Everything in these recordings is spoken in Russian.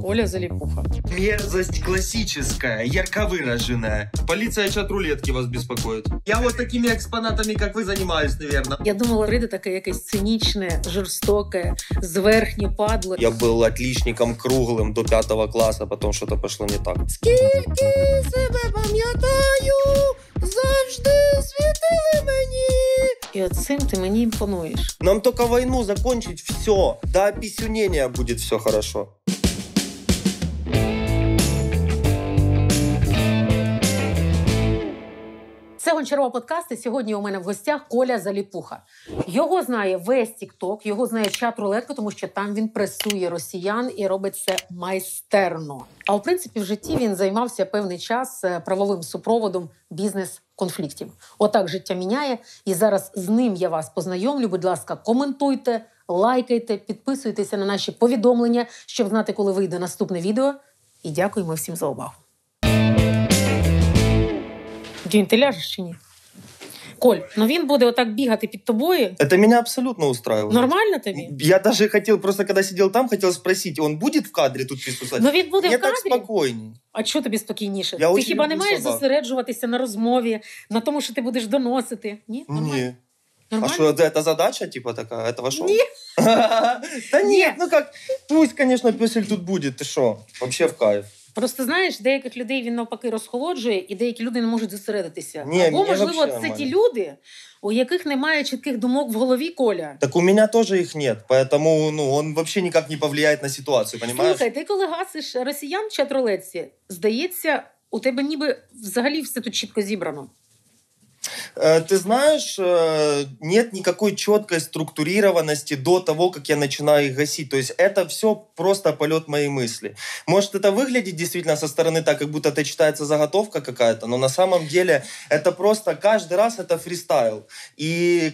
Коля Залипуха. Мерзость классическая, ярко выраженная. Полиция чат рулетки вас беспокоит. Я вот такими экспонатами, как вы, занимаюсь, наверное. Я думала, Рида такая якась циничная, жорстокая, зверхні падла. Я был отличником круглым до 5 класса, потом что-то пошло не так. Скільки себе пам'ятаю, завжди світили мені. И от цим ты мне импонуешь. Нам только войну закончить, все. До описюнения будет все хорошо. Це Гончарова Подкаст, і сьогодні у мене в гостях Коля Заліпуха. Його знає весь TikTok, його знає чат рулетка, тому що там він пресує росіян і робить це майстерно. А в принципі в житті він займався певний час правовим супроводом бізнес-конфліктів. Отак життя міняє, і зараз з ним я вас познайомлю. Будь ласка, коментуйте, лайкайте, підписуйтеся на наші повідомлення, щоб знати, коли вийде наступне відео. І дякуємо всім за увагу. Дюнь, ти ляжеш чи ні? Коль, ну він буде отак бігати під тобою. Это меня абсолютно устраивает. Нормально тобі? Я даже хотел, просто когда сидел там, хотел спросить, он будет в кадрі тут писать? Ну він буде в кадрі. Я так спокійний. А чого тобі спокійніше? Я ти хіба не маєш зосереджуватися на розмові, на тому, що ти будеш доносити? Ні? Ні. А что, это задача, типа, такая, этого шоу? Нет. Да нет, ну как, пусть, конечно, песель тут будет, ты шо, вообще в кайф. Просто, знаєш, деяких людей він навпаки розхолоджує, і деякі люди не можуть зосередитися. Ні, або, можливо, це ті люди, у яких немає чітких думок в голові, Коля. Так у мене теж їх нет, тому він взагалі ніяк не повлияє на ситуацію, понимаєш? Слухай, ти коли гасиш росіян в чат-рулетці, здається, у тебе ніби взагалі все тут чітко зібрано. Ты знаешь, нет никакой четкой структурированности до того, как я начинаю их гасить. То есть это все просто полет моей мысли. Может, это выглядит действительно со стороны так, как будто это читается заготовка какая-то, но на самом деле это просто каждый раз это фристайл. И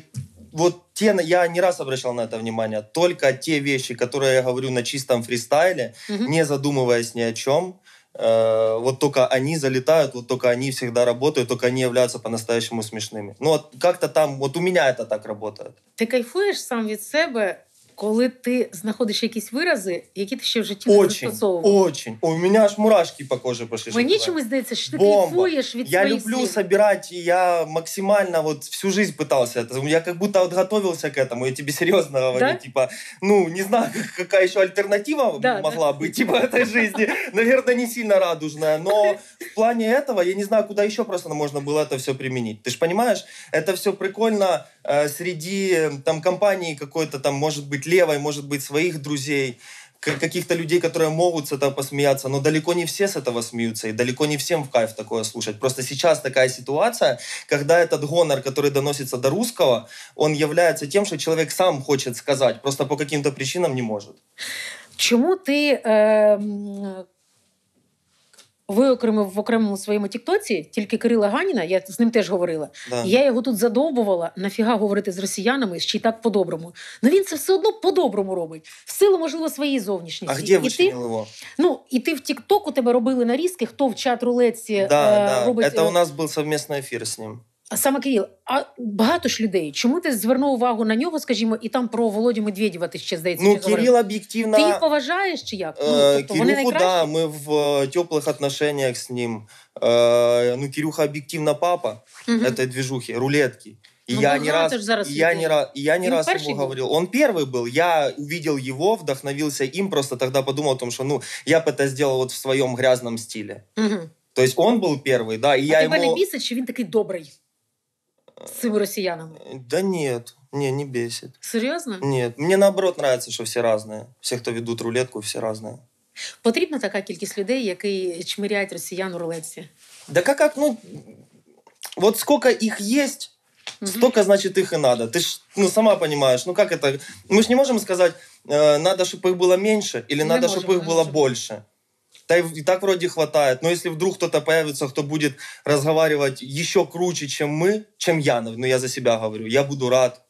вот я не раз обращал на это внимание, только те вещи, которые я говорю на чистом фристайле, не задумываясь ни о чем, вот только они залетают, вот только они всегда работают, только они являются по-настоящему смешными. Ну, вот как-то там, вот у меня это так работает. Ты кайфуешь сам від себе, коли ти знаходиш якісь вирази, які ти ще в житті не застосовував? Очень. У мене аж мурашки по кожі пішли. Мені чомусь здається, що ти кайфуєш від своїх сил. Я люблю собирать, і я максимально вот всю жизнь пытался. Я как будто готовился к этому, я тебе серьезно говорю, да? Типа, ну, не знаю, какая еще альтернатива могла быть типа этой жизни. Наверное, не сильно радужная, но в плане этого я не знаю, куда еще просто можно было это все применить. Ты же понимаешь, это все прикольно среди там компании какой-то там, может быть, левой, может быть, своих друзей, каких-то людей, которые могут с этого посмеяться, но далеко не все с этого смеются, и далеко не всем в кайф такое слушать. Просто сейчас такая ситуация, когда этот гонор, который доносится до русского, он является тем, что человек сам хочет сказать, просто по каким-то причинам не может. Чему ты виокремив в окремому своєму тіктоці тільки Кирила Ганніна, я з ним теж говорила. Да. Я його тут задовбувала, нафіга говорити з росіянами, ще й так по-доброму. Ну він це все одно по-доброму робить. В силу, можливо, своєї зовнішністі. А де вичинили його? Ну, і ти в тіктоку тебе робили нарізки, хто в чат-рулетці робить... Це у нас був совмісний ефір з ним. Саме Кирил, а багато ж людей. Чому ти звернув увагу на нього, скажімо, і там про Володю Медведєва ти ще, здається, ну, Кирил об'єктивно... Ти їх поважаєш чи як? Тобто, Кирюху, да, ми в теплих отношениях з ним. Ну, Кирюха об'єктивно папа этой движухи, рулетки. И ну, я, не раз ему говорил. Он первый был. Я увидел его, вдохновился им, просто тогда подумал о том, что ну, я бы это сделал вот в своем грязном стиле. То есть он был первый, да. И а я тебе не бісить, що він такий добрий? С цими россиянами? Да нет, не, не бесит. Серьезно? Нет, мне наоборот нравится, что все разные. Все, кто ведут рулетку, все разные. Потрібна така кількість людей, які чмиряють росіян у рулетці? Да как, ну, вот сколько их есть, столько, значит, их и надо. Ты ж, ну, сама понимаешь, ну как это, мы ж не можем сказать, надо, чтобы их было меньше, или не надо, чтобы их было больше. Да и так вроде хватает. Но если вдруг кто-то появится, кто будет разговаривать еще круче, чем я за себя говорю, я буду рад.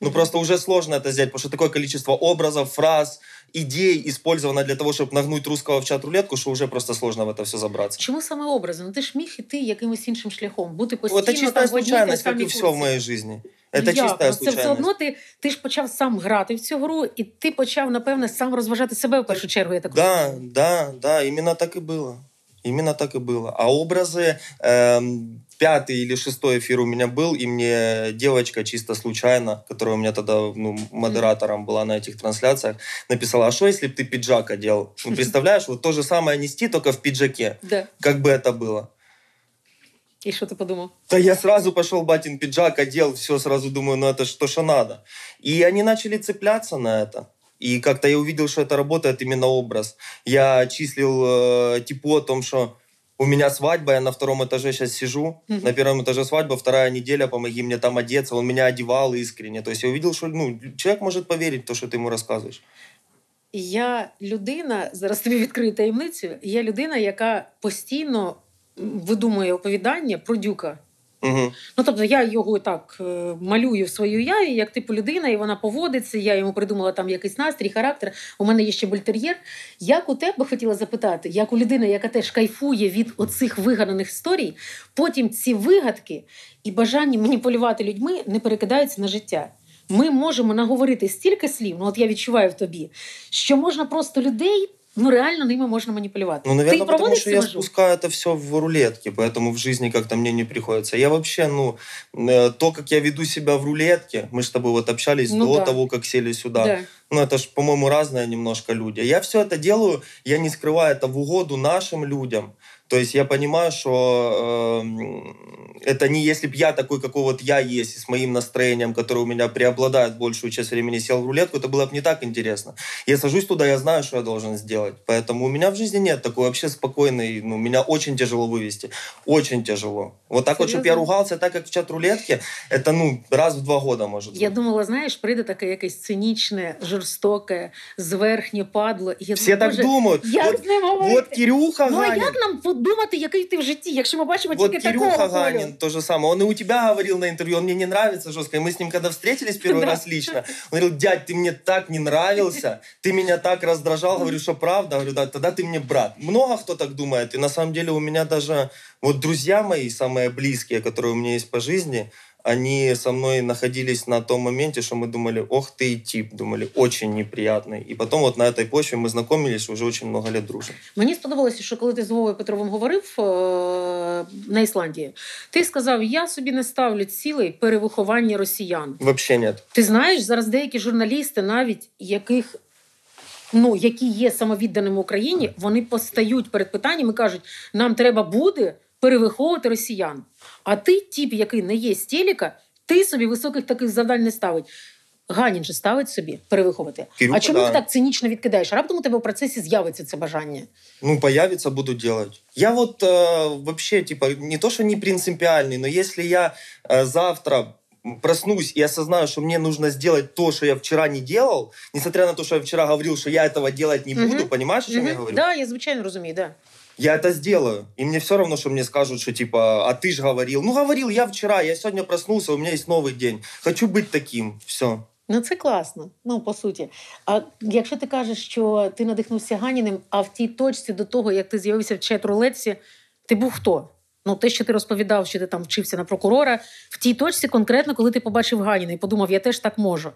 Ну, просто уже сложно это взять, потому что такое количество образов, фраз, идей использовано для того, чтобы нагнуть русского в чат-рулетку, что уже просто сложно в это все забраться. Чому саме образи? Ну, ти ж міг іти якимось іншим шляхом, бути постійно там в одній та самій курсі. Це чиста случайність, як і все в моїй житті. Це чиста случайність. Це все одно ти ж почав сам грати в цю гру, і ти почав, напевне, сам розважати себе в першу чергу, я так розумію. Да, іменно так і було. Именно так и было. А образы... Пятый или шестой эфир у меня был, и мне девочка чисто случайно, которая у меня тогда модератором была на этих трансляциях, написала: а что, если бы ты пиджак одел? Ну, представляешь, вот то же самое нести, только в пиджаке. Да. Как бы это было? И что ты подумал? Да я сразу пошел, батин пиджак одел, все, сразу думаю, ну это что ж надо. И они начали цепляться на это. И как-то я увидел, что это работает именно образ. Я числил типу о том, что у меня свадьба, я на втором этаже сейчас сижу, на первом этаже свадьба, вторая неделя, помоги мне там одеться. Он меня одевал искренне. То есть я увидел, что ну, человек может поверить в то, что ты ему рассказываешь. Я людина, зараз тобі відкрию таємницю, я людина, яка постійно видумує оповідання про Дюка. Угу. Ну, тобто я його так малюю в своїй уяві, як типу людина, і вона поводиться, я йому придумала там якийсь настрій, характер, у мене є ще бультер'єр. Як у тебе, хотіла запитати, як у людини, яка теж кайфує від оцих вигаданих історій, потім ці вигадки і бажання маніпулювати людьми не перекидаються на життя? Ми можемо наговорити стільки слів, ну от я відчуваю в тобі, що можна просто людей... Ну, реально, ними можно манипулировать. Ну, наверное, потому что я спускаю это все в рулетке, поэтому в жизни как-то мне не приходится. Я вообще, то, как я веду себя в рулетке, мы же с тобой вот общались до того, как сели сюда. Да. Ну, это же, по-моему, разные немножко люди. Я все это делаю, я не скрываю это в угоду нашим людям. То есть я понимаю, что это не если бы я такой, какой вот я есть, и с моим настроением, которое у меня преобладает большую часть времени, сел в рулетку, это было бы не так интересно. Я сажусь туда, я знаю, что я должен сделать. Поэтому у меня в жизни нет такой вообще спокойной... Ну, меня очень тяжело вывести. Очень тяжело. Вот так. Серьезно? Вот, чтобы я ругался так, как в чат-рулетке, это, раз в 2 года, может быть. Я думала, знаешь, прийде такая якась циничная, жорстокая, зверхнє падло. Все так думают. Вот Кирюха Ганнин. Ну, а как нам думати, який ти в житті, якщо ми бачимо тільки такого? Вот Кирюха Ганнин, то же самое. Он и у тебя говорил на интервью, он мне не нравится жестко. И мы с ним, когда встретились первый раз лично, он говорил: дядь, ты мне так не нравился, ты меня так раздражал. Говорю, что правда? Говорю, да, тогда ты мне брат. Много кто так думает. И на самом деле у меня даже вот друзья мои, самые близкие, которые у меня есть по жизни, они со мной находились на том моменте, что мы думали: ох ты и тип, думали, очень неприятный. И потом вот на этой почве мы знакомились, уже очень много лет дружим. Мені сподобалося, що коли ти з Вовою Петровим говорив на Ісландії, ти сказав: я собі не ставлю цілей перевиховання росіян. Вообще нет. Ти знаєш, зараз деякі журналісти, навіть яких... які є самовідданими Україні, вони постають перед питанням і кажуть: нам треба буде перевиховувати росіян. А ти, тип, який не є з телека, ти собі високих таких завдань не ставить. Ганін же ставить собі перевиховувати. Кирюха, а чому ти так цинічно відкидаєш? Раптом у тебе в процесі з'явиться це бажання? Ну, появиться, буду делать. Я вот вообще, не то, что не принципиальный, но если я завтра проснусь и осознаю, что мне нужно сделать то, что я вчера не делал, несмотря на то, что я вчера говорил, что я этого делать не буду, понимаешь, о чем я говорю? Да, я, звичайно, разумею, да. Я это сделаю. И мне все равно, что мне скажут, что а ты же говорил. Ну, говорил я вчера, я сегодня проснулся, у меня есть новый день. Хочу быть таким. Все. Ну, це класно. Ну, по суті. А якщо ти кажеш, що ти надихнувся Ганіним, а в тій точці до того, як ти з'явився в чат-рулетці, ти був хто? Ну, те, що ти розповідав, що ти там вчився на прокурора, в тій точці конкретно, коли ти побачив Ганіна і подумав: я теж так можу.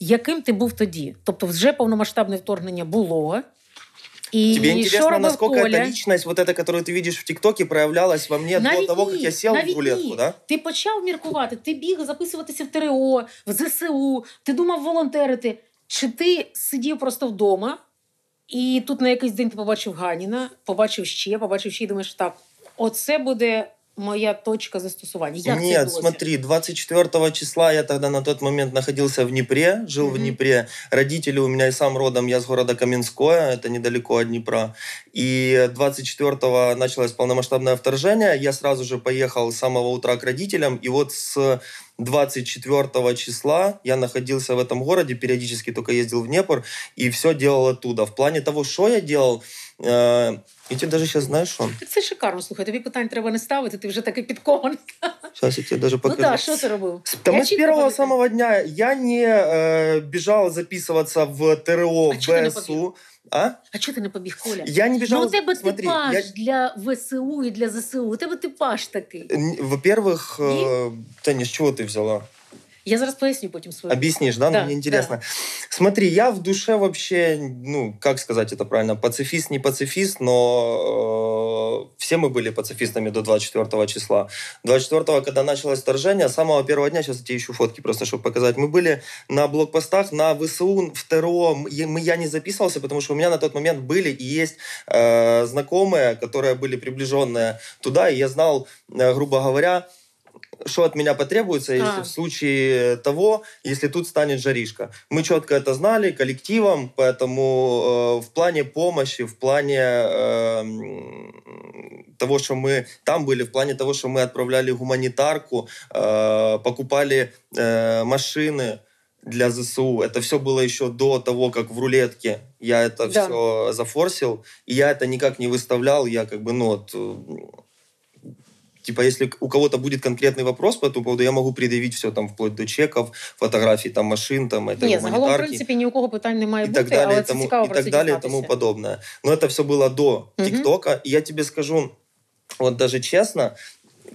Яким ти був тоді? Тобто вже повномасштабне вторгнення було. И тебе интересно, насколько эта личность, вот эта, которую ты видишь в ТикТоке, проявлялась во мне до того, как я сел в рулетку, да? Ти почав міркувати, ти біг записуватися в ТРО, в ЗСУ, ти думав волонтерити. Чи ти сидів просто вдома, і тут на якийсь день ти побачив Ганіна, побачив ще, і думаєш: так, оце буде... моя точка застосования. Нет, смотри, 24 числа я тогда на тот момент находился в Днепре, жил в Днепре. Родители у меня и сам родом, я с города Каменское, это недалеко от Днепра. И 24-го началось полномасштабное вторжение, я сразу же поехал с самого утра к родителям, и вот с 24 числа я находился в этом городе, периодически только ездил в Днепр, и все делал оттуда. В плане того, что я делал, і ти навіть зараз знаєш, що? Так це шикарно, слухай, тобі питань треба не ставити, ти вже такий підкований. Сейчас я тебе даже покажу. Ну да, шутер был. Потому с первого самого дня я не бежал записываться в ТРО, в ВСУ. А чого ти не побіг, Коля? Я не бежал. Ну, у тебе типаж для ВСУ і для ЗСУ. У тебе типаж такий. Во-первых, Таня, з чого ти взяла? Я зараз поясню потім свою. Объяснишь, да? Да, мне интересно. Да. Смотри, я в душе вообще, ну, как сказать это правильно, пацифист, не пацифист, но все мы были пацифистами до 24 числа. 24-го, когда началось вторжение, с самого первого дня, сейчас я тебе ищу фотки просто, чтобы показать, мы были на блокпостах, на ВСУ, в ТРО, я не записывался, потому что у меня на тот момент были и есть знакомые, которые были приближенные туда, и я знал, грубо говоря, что от меня потребуется, если в случае того, если тут станет жаришка. Мы четко это знали коллективом, поэтому в плане помощи, в плане того, что мы там были, в плане того, что мы отправляли гуманитарку, покупали машины для ЗСУ, это все было еще до того, как в рулетке я это все зафорсил, и я это никак не выставлял, я как бы, ну вот... Типа, если у кого-то будет конкретный вопрос по этому поводу, я могу предъявить все, там, вплоть до чеков, фотографий, там, машин, там, это гуманитарки. Ні, загалом, в принципі, ні у кого питань не має бути, але це цікаво про це дізнатися. І так далі, і тому подобне. Но это все было до ТикТока. И я тебе скажу, вот даже честно,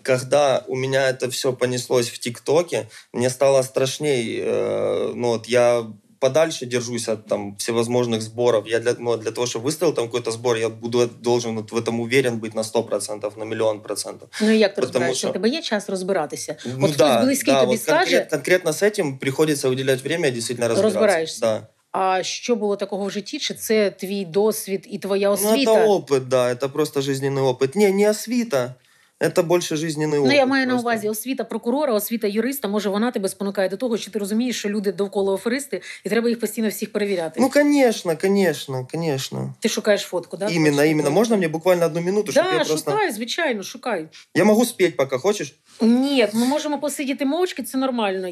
когда у меня это все понеслось в ТикТоке, мне стало страшней. Ну, вот я... подальше держусь от там всевозможных сборов. Я для того, чтобы выставил там какой-то сбор, я должен вот в этом уверен быть на 100%, на 100%. Ну и як ти розбираєшся? Що... У тебе є час розбиратися? Ну, от хтось близький тобі вот скаже? Конкретно з цим приходиться уделять время, дійсно розбиратися. Да. А що було такого в житті? Чи це твій досвід і твоя освіта? Ну, це опит, да. Це просто жизненний опит. Ні, не освіта. Це більше життєвий опит. Ну, я маю на увазі освіта прокурора, освіта юриста, може вона тебе спонукає до того, що ти розумієш, що люди довкола аферисти, і треба їх постійно всіх перевіряти. Ну, звісно. Ти шукаєш фотку, да? Іменно. Можна мені буквально одну минуту, щоб я просто... Да, шукай, звичайно, шукай. Я можу спіти, поки хочеш? Ні, ми можемо посидіти мовчки, це нормально.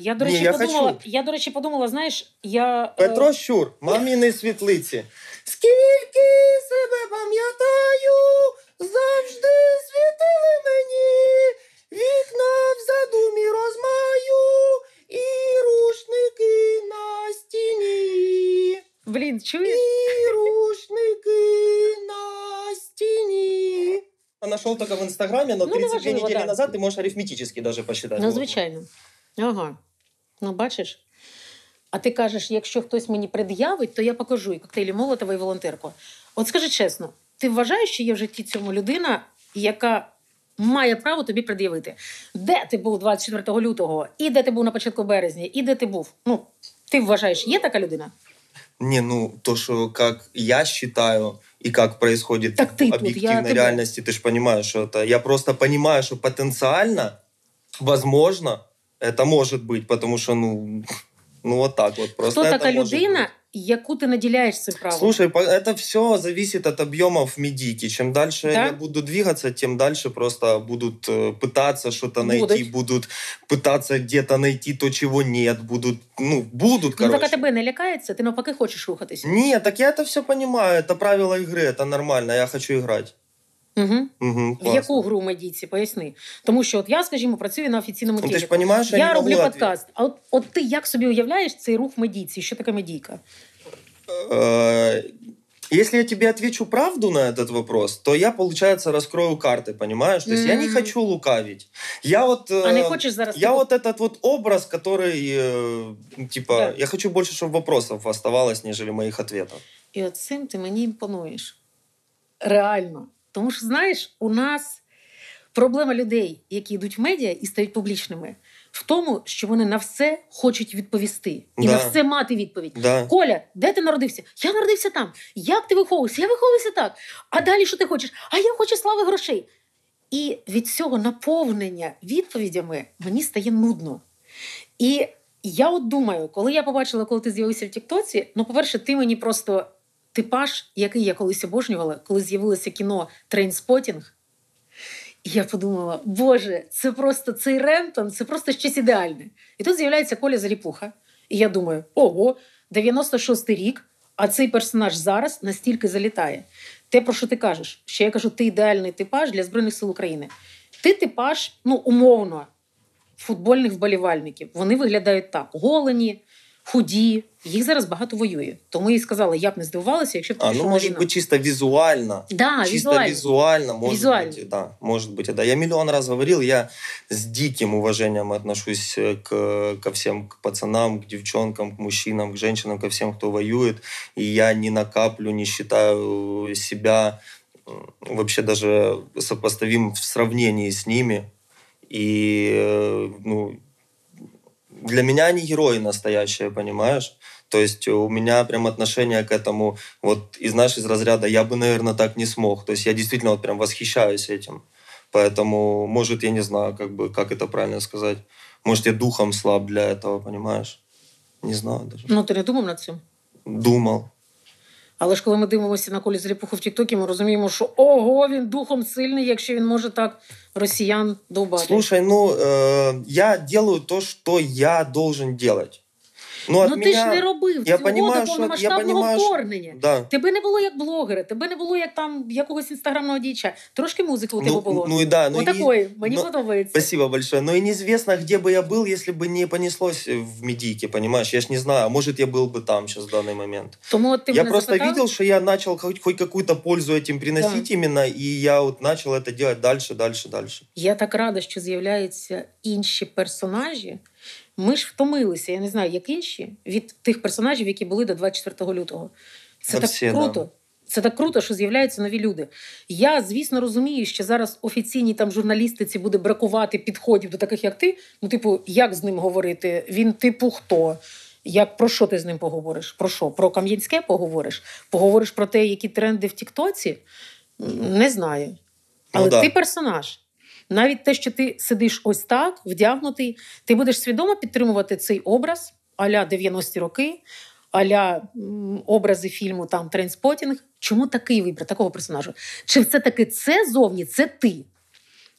Я, до речі, подумала, знаєш, я... Петро Щур, маміни світлиці. Скільки себе пам'ятаю, завжди світили мені вікна в задумі розмаю і рушники на стіні. Блін, чуєш? І рушники на стіні. Я нашов тільки в Інстаграмі, але 32 неділі назад ти можеш арифметично навіть посчитати. Ну, звичайно. Ага. Ну, бачиш? А ти кажеш, якщо хтось мені пред'явить, то я покажу і коктейлі Молотова, і волонтерку. От скажи чесно, ти вважаєш, що є в житті цьому людина, яка має право тобі пред'явити? Де ти був 24 лютого? І де ти був на початку березня? І де ти був? Ну, ти вважаєш, є така людина? Ні, ну, то, що, як я вважаю... и как происходит так в объективной реальности, ты же понимаешь, что это... Я просто понимаю, что потенциально, возможно, это может быть, потому что, ну вот так вот. Просто кто такая людина, яку ты наделяешь своим правом? Слушай, это все зависит от объемов медики. Чем дальше я буду двигаться, тем дальше просто будут пытаться что-то найти, будут пытаться где-то найти то, чего нет, будут, короче. Ну, пока тебе не лякается, ты навпаки хочешь рухаться. Нет, так я это все понимаю, это правило игры, это нормально, я хочу играть. В яку гру, медійці, поясни. Тому що от я, скажімо, працюю на офіційному телеку. Я роблю подкаст. А от ти як собі уявляєш цей рух медійці? Що таке медійка? Если я тебе отвечу правду на этот вопрос, то я, получается, раскрою карты, понимаешь? То есть я не хочу лукавить. Я вот, вот этот вот образ, который, я хочу больше, чтобы вопросов оставалось, нежели моих ответов. И от цим ти мені імпонуєш. Реально. Тому що, знаєш, у нас проблема людей, які йдуть в медіа і стають публічними, в тому, що вони на все хочуть відповісти. І на все мати відповідь. Да. Коля, де ти народився? Я народився там. Як ти виховувався? Я виховувався так. А далі що ти хочеш? А я хочу слави, грошей. І від цього наповнення відповідями мені стає нудно. І я от думаю, коли я побачила, коли ти з'явився в Тіктоці, по-перше, ти мені просто... типаж, який я колись обожнювала, коли з'явилося кіно «Трейнспотінг», і я подумала, боже, це просто цей Ремтон, це просто щось ідеальне. І тут з'являється Коля Заліпуха, і я думаю, ого, 96-й рік, а цей персонаж зараз настільки залітає. Те, про що ти кажеш, що я кажу, ти ідеальний типаж для Збройних сил України. Ти типаж, умовно, футбольних вболівальників. Вони виглядають так: голені, худі. Їх зараз багато воює. Тому їй сказали, я б не здивувалася, якщо б прийшла війна. Може бути чисто візуально. Да, чисто візуально. Может быть, да. Я миллион раз говорил, я с диким уважением отношусь ко всем к пацанам, к девчонкам, к мужчинам, к женщинам, ко всем, кто воюет. И я ни на каплю не считаю себя вообще даже сопоставим в сравнении с ними. И, для меня они герои настоящие, понимаешь? То есть у меня прям отношение к этому, вот из разряда я бы, наверное, так не смог. То есть я действительно вот прям восхищаюсь этим. Поэтому, может, я не знаю, как это правильно сказать. Может, я духом слаб для этого, понимаешь? Не знаю даже. Ну, ты не думал над этим? Думал. Але ж коли ми дивимося на Колю Заліпуху в Тік-Токі, ми розуміємо, що ого, він духом сильний, якщо він може так росіян довбати. Слушай, я делаю то, що я должен делать. Ти ж не робив цього до повномасштабного вторгнення. Да. Тебе не було як блогера, тебе не було як там якогось інстаграмного діяча. Трошки музики у тебе було. Да. Отакої, мені подобається. Спасибо большое. Но и неизвестно, где бы я был, если бы не понеслось в медийке, понимаешь? Я ж не знаю, может, я был бы там сейчас в данный момент. Я просто видел, что я начал хоть какую-то пользу этим приносить именно, и я вот начал это делать дальше. Я так рада, що з'являються інші персонажі. Ми ж втомилися, я не знаю, як інші, від тих персонажів, які були до 24 лютого. Це так круто. Це так круто, що з'являються нові люди. Я, звісно, розумію, що зараз офіційній там журналістиці буде бракувати підходів до таких, як ти. Як з ним говорити? Він, хто? Про що ти з ним поговориш? Про що? Про Кам'янське поговориш? Поговориш про те, які тренди в Тік-Тоці? Не знаю. Але ти персонаж. Навіть те, що ти сидиш ось так, вдягнутий, ти будеш свідомо підтримувати цей образ а-ля 90-ті роки, а-ля образи фільму там «Трейнспоттінг». Чому такий вибір такого персонажа? Чи все-таки це зовні, це ти?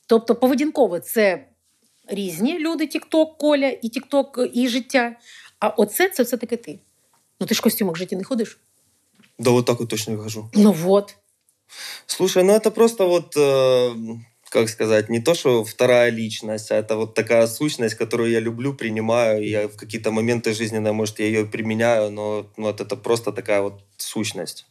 Тобто поведінково це різні люди, тік-ток, Коля, і тік-ток, і життя. А оце це все-таки ти. Ти ж в костюмах в житті не ходиш? Да, вот так вот точно я хожу. Слушай, это просто вот... Как сказать, не то, что вторая личность, а это вот такая сущность, которую я люблю, принимаю. Я в какие-то моменты жизненные, может, я ее применяю, но это просто такая вот сущность.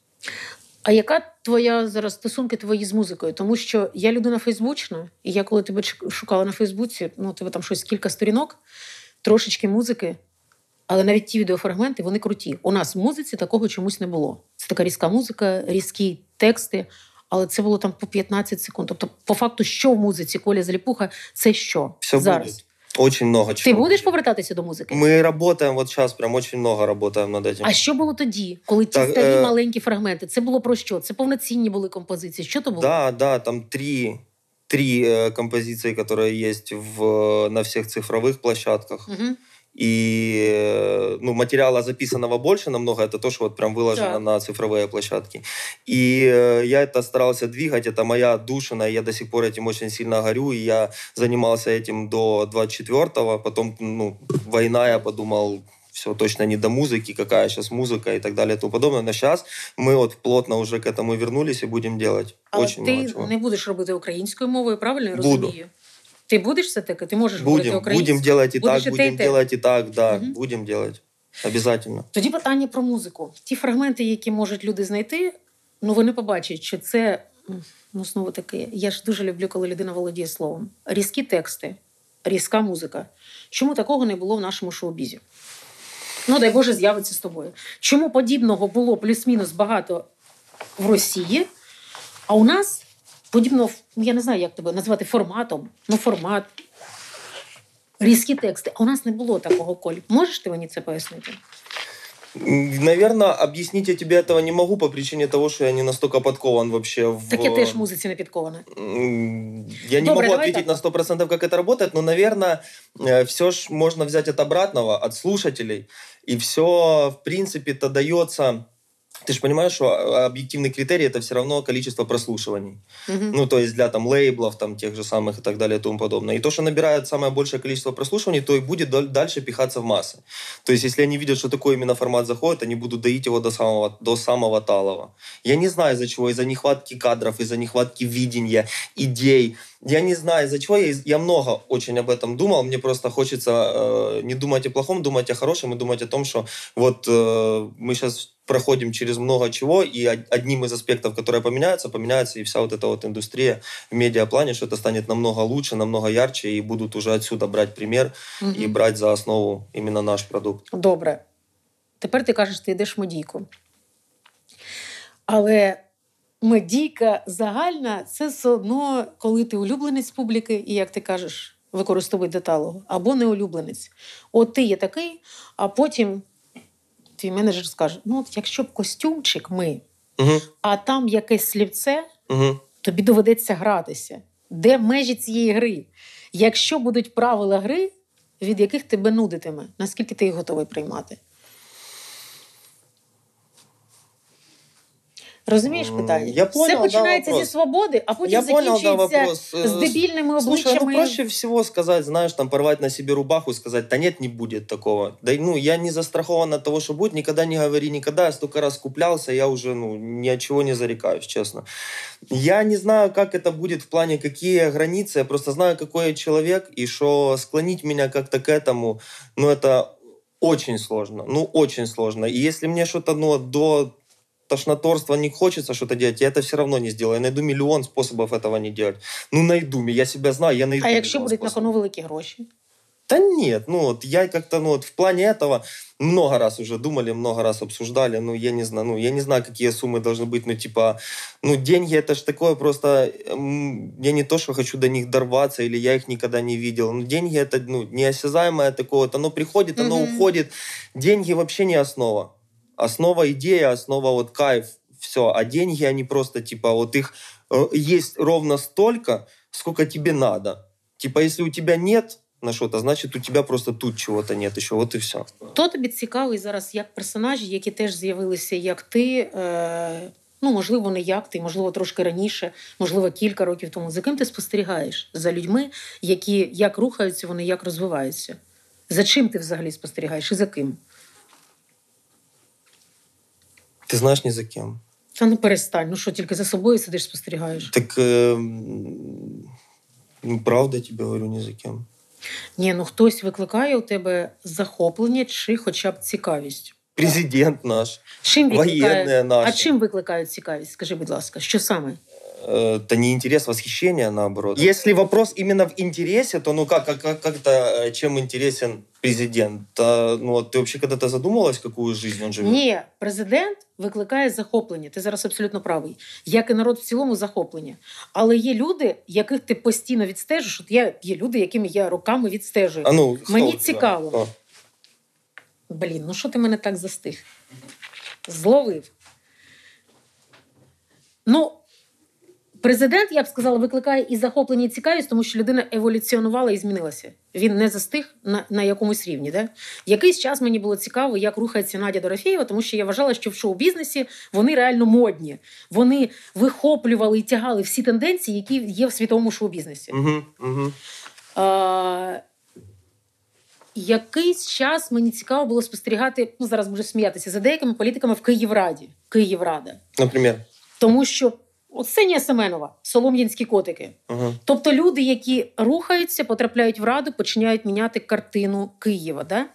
А яка твоя зараз стосунки твої з музикою? Тому що я людина фейсбучна, і я коли тебе шукала на Фейсбуці, тебе там щось кілька сторінок, трошечки музики, але навіть ті відеофрагменти, вони круті. У нас в музиці такого чомусь не було. Це така різка музика, різкі тексти, але це було там по 15 секунд. Тобто, по факту, що в музиці Коля Заліпуха, це що? Все зараз буде. Очень много чего. Ти будеш повертатися до музики? Ми працюємо, вот зараз прям очень много працюємо над этим. А що було тоді, коли ті старі маленькі фрагменти? Це було про що? Це повноцінні були композиції? Що то було? Да, там три композиции, которые есть на всех цифровых площадках. Угу. И материала записанного больше намного, это то, что вот прям выложено на цифровые площадки. И я это старался двигать, это моя отдушина, я до сих пор этим очень сильно горю, и я занимался этим до 24-го, потом война, я подумал, все точно не до музыки, какая сейчас музыка и так далее и тому подобное. Но сейчас мы вот плотно уже к этому вернулись и будем делать. А очень много чего. А ты не будешь работать украинской мовой, правильно я разумею? Ты будешь все-таки? Ты можешь говорить українською? Будем делать и так. Будем делать. Обязательно. Тоді питання про музику. Ті фрагменти, які можуть люди знайти, вони побачать, що це, знову таки, я ж дуже люблю, коли людина володіє словом. Різкі тексти, різка музика. Чому такого не було в нашому шоу-бізі? Дай Боже, з'явиться з тобою. Чому подібного було плюс-мінус багато в Росії, а у нас... Подібно, я не знаю, як тебе назвати форматом, формат, різкі тексти. А у нас не було такого, Коль. Можеш ти мені це пояснити? Наверное, объяснить я тебе этого не могу по причине того, что я не настолько подкован вообще в... Так я тоже в музыке не подкована. Я не могу ответить на 100%, как это работает, но, наверное, все ж можно взять от обратного, от слушателей. И все, в принципе-то дается Ты же понимаешь, что объективный критерий – это все равно количество прослушиваний. Mm-hmm. Ну, то есть для там, лейблов, там, тех же самых и так далее и тому подобное. И то, что набирает самое большее количество прослушиваний, то и будет дальше пихаться в массы. То есть если они видят, что такой именно формат заходит, они будут доить его до самого талого. Я не знаю, из-за чего. Из-за нехватки кадров, из-за нехватки видения, идей. Я не знаю, из-за чего. Я много очень об этом думал. Мне просто хочется не думать о плохом, думать о хорошем и думать о том, что вот мы сейчас проходим через много чего, и одним из аспектов, которые поменяется и вся вот эта вот индустрия в медиаплане, что это станет намного лучше, намного ярче, и будут уже отсюда брать пример и брать за основу именно наш продукт. Добре. Тепер ти кажеш, ти йдеш в медійку. Але медійка загальна – це все одно, коли ти улюбленець публіки, і, як ти кажеш, використовуй деталого, або не улюбленець. От ти є такий, а потім твій менеджер скаже, ну, от якщо б костюмчик ми, а там якесь слівце, тобі доведеться гратися. Де межі цієї гри? Якщо будуть правила гри, від яких тебе нудитиме, наскільки ти їх готовий приймати? Розумієш питання? Я понял, все починається зі свободи, а потім закінчується з дебільними обличчями. Слушай, ну проще всего сказать, знаешь, там порвать на себе рубаху и сказать, да нет, не будет такого. Да, ну, я не застрахован от того, что будет, никогда не говори никогда, я столько раз куплялся, я уже ни от чего не зарекаюсь, честно. Я не знаю, как это будет в плане, какие границы, я просто знаю, какой я человек, и что склонить меня как-то к этому, ну, это очень сложно, И если мне что-то, до тошноторства не хочется что-то делать, я это все равно не сделаю. Я найду миллион способов этого не делать. Я себя знаю, я найду миллион способов. А если будет на кону великие гроши? Да нет, я как-то, в плане этого много раз уже думали, много раз обсуждали, я не знаю, какие суммы должны быть, деньги это ж такое просто, я не то, что хочу до них дорваться, или я их никогда не видел, деньги это, неосязаемое такое, оно приходит, оно уходит, деньги вообще не основа. Основа идея, основа кайф, все. А деньги, они просто их есть ровно столько, сколько тебе надо. Если у тебя нет на что-то, значит у тебя просто тут чего-то нет еще. И все. Хто тобі цікавий зараз як персонажі, які теж з'явилися, як ти, можливо, не як ти, можливо, трошки раніше, можливо, кілька років тому. За ким ти спостерігаєш? За людьми, які як рухаються, вони як розвиваються? За чим ти взагалі спостерігаєш і за ким? Ти знаєш ні за ким. Та ну перестань, що, тільки за собою сидиш, спостерігаєш? Так, правда, я тобі говорю, ні за ким. Ні, хтось викликає у тебе захоплення чи хоча б цікавість. Президент наш, воєнне наше. А чим викликають цікавість, скажи, будь ласка, що саме? Это не интерес, восхищение, наоборот. Если вопрос именно в интересе, то как-то чем интересен президент? Ты вообще когда-то задумалась, какую жизнь он живет? Ні, президент викликає захоплення. Ти зараз абсолютно правий. Як і народ в цілому захоплення. Але є люди, яких ти постійно відстежиш. Є люди, якими я руками відстежую. Мені цікаво. Блін, що ти мене так застиг? Зловив. Президент, я б сказала, викликає і захоплення, і цікавість, тому що людина еволюціонувала і змінилася. Він не застиг на якомусь рівні. Да? Якийсь час мені було цікаво, як рухається Надя Дорофеєва, тому що я вважала, що в шоу-бізнесі вони реально модні. Вони вихоплювали і тягали всі тенденції, які є в світовому шоу-бізнесі. Якийсь час мені цікаво було спостерігати, зараз можу сміятися, за деякими політиками в Київраді. Київрада. Наприклад? Тому що Синя Семенова, солом'янські котики. Тобто люди, які рухаються, потрапляють в Раду, починають міняти картину Києва. Да?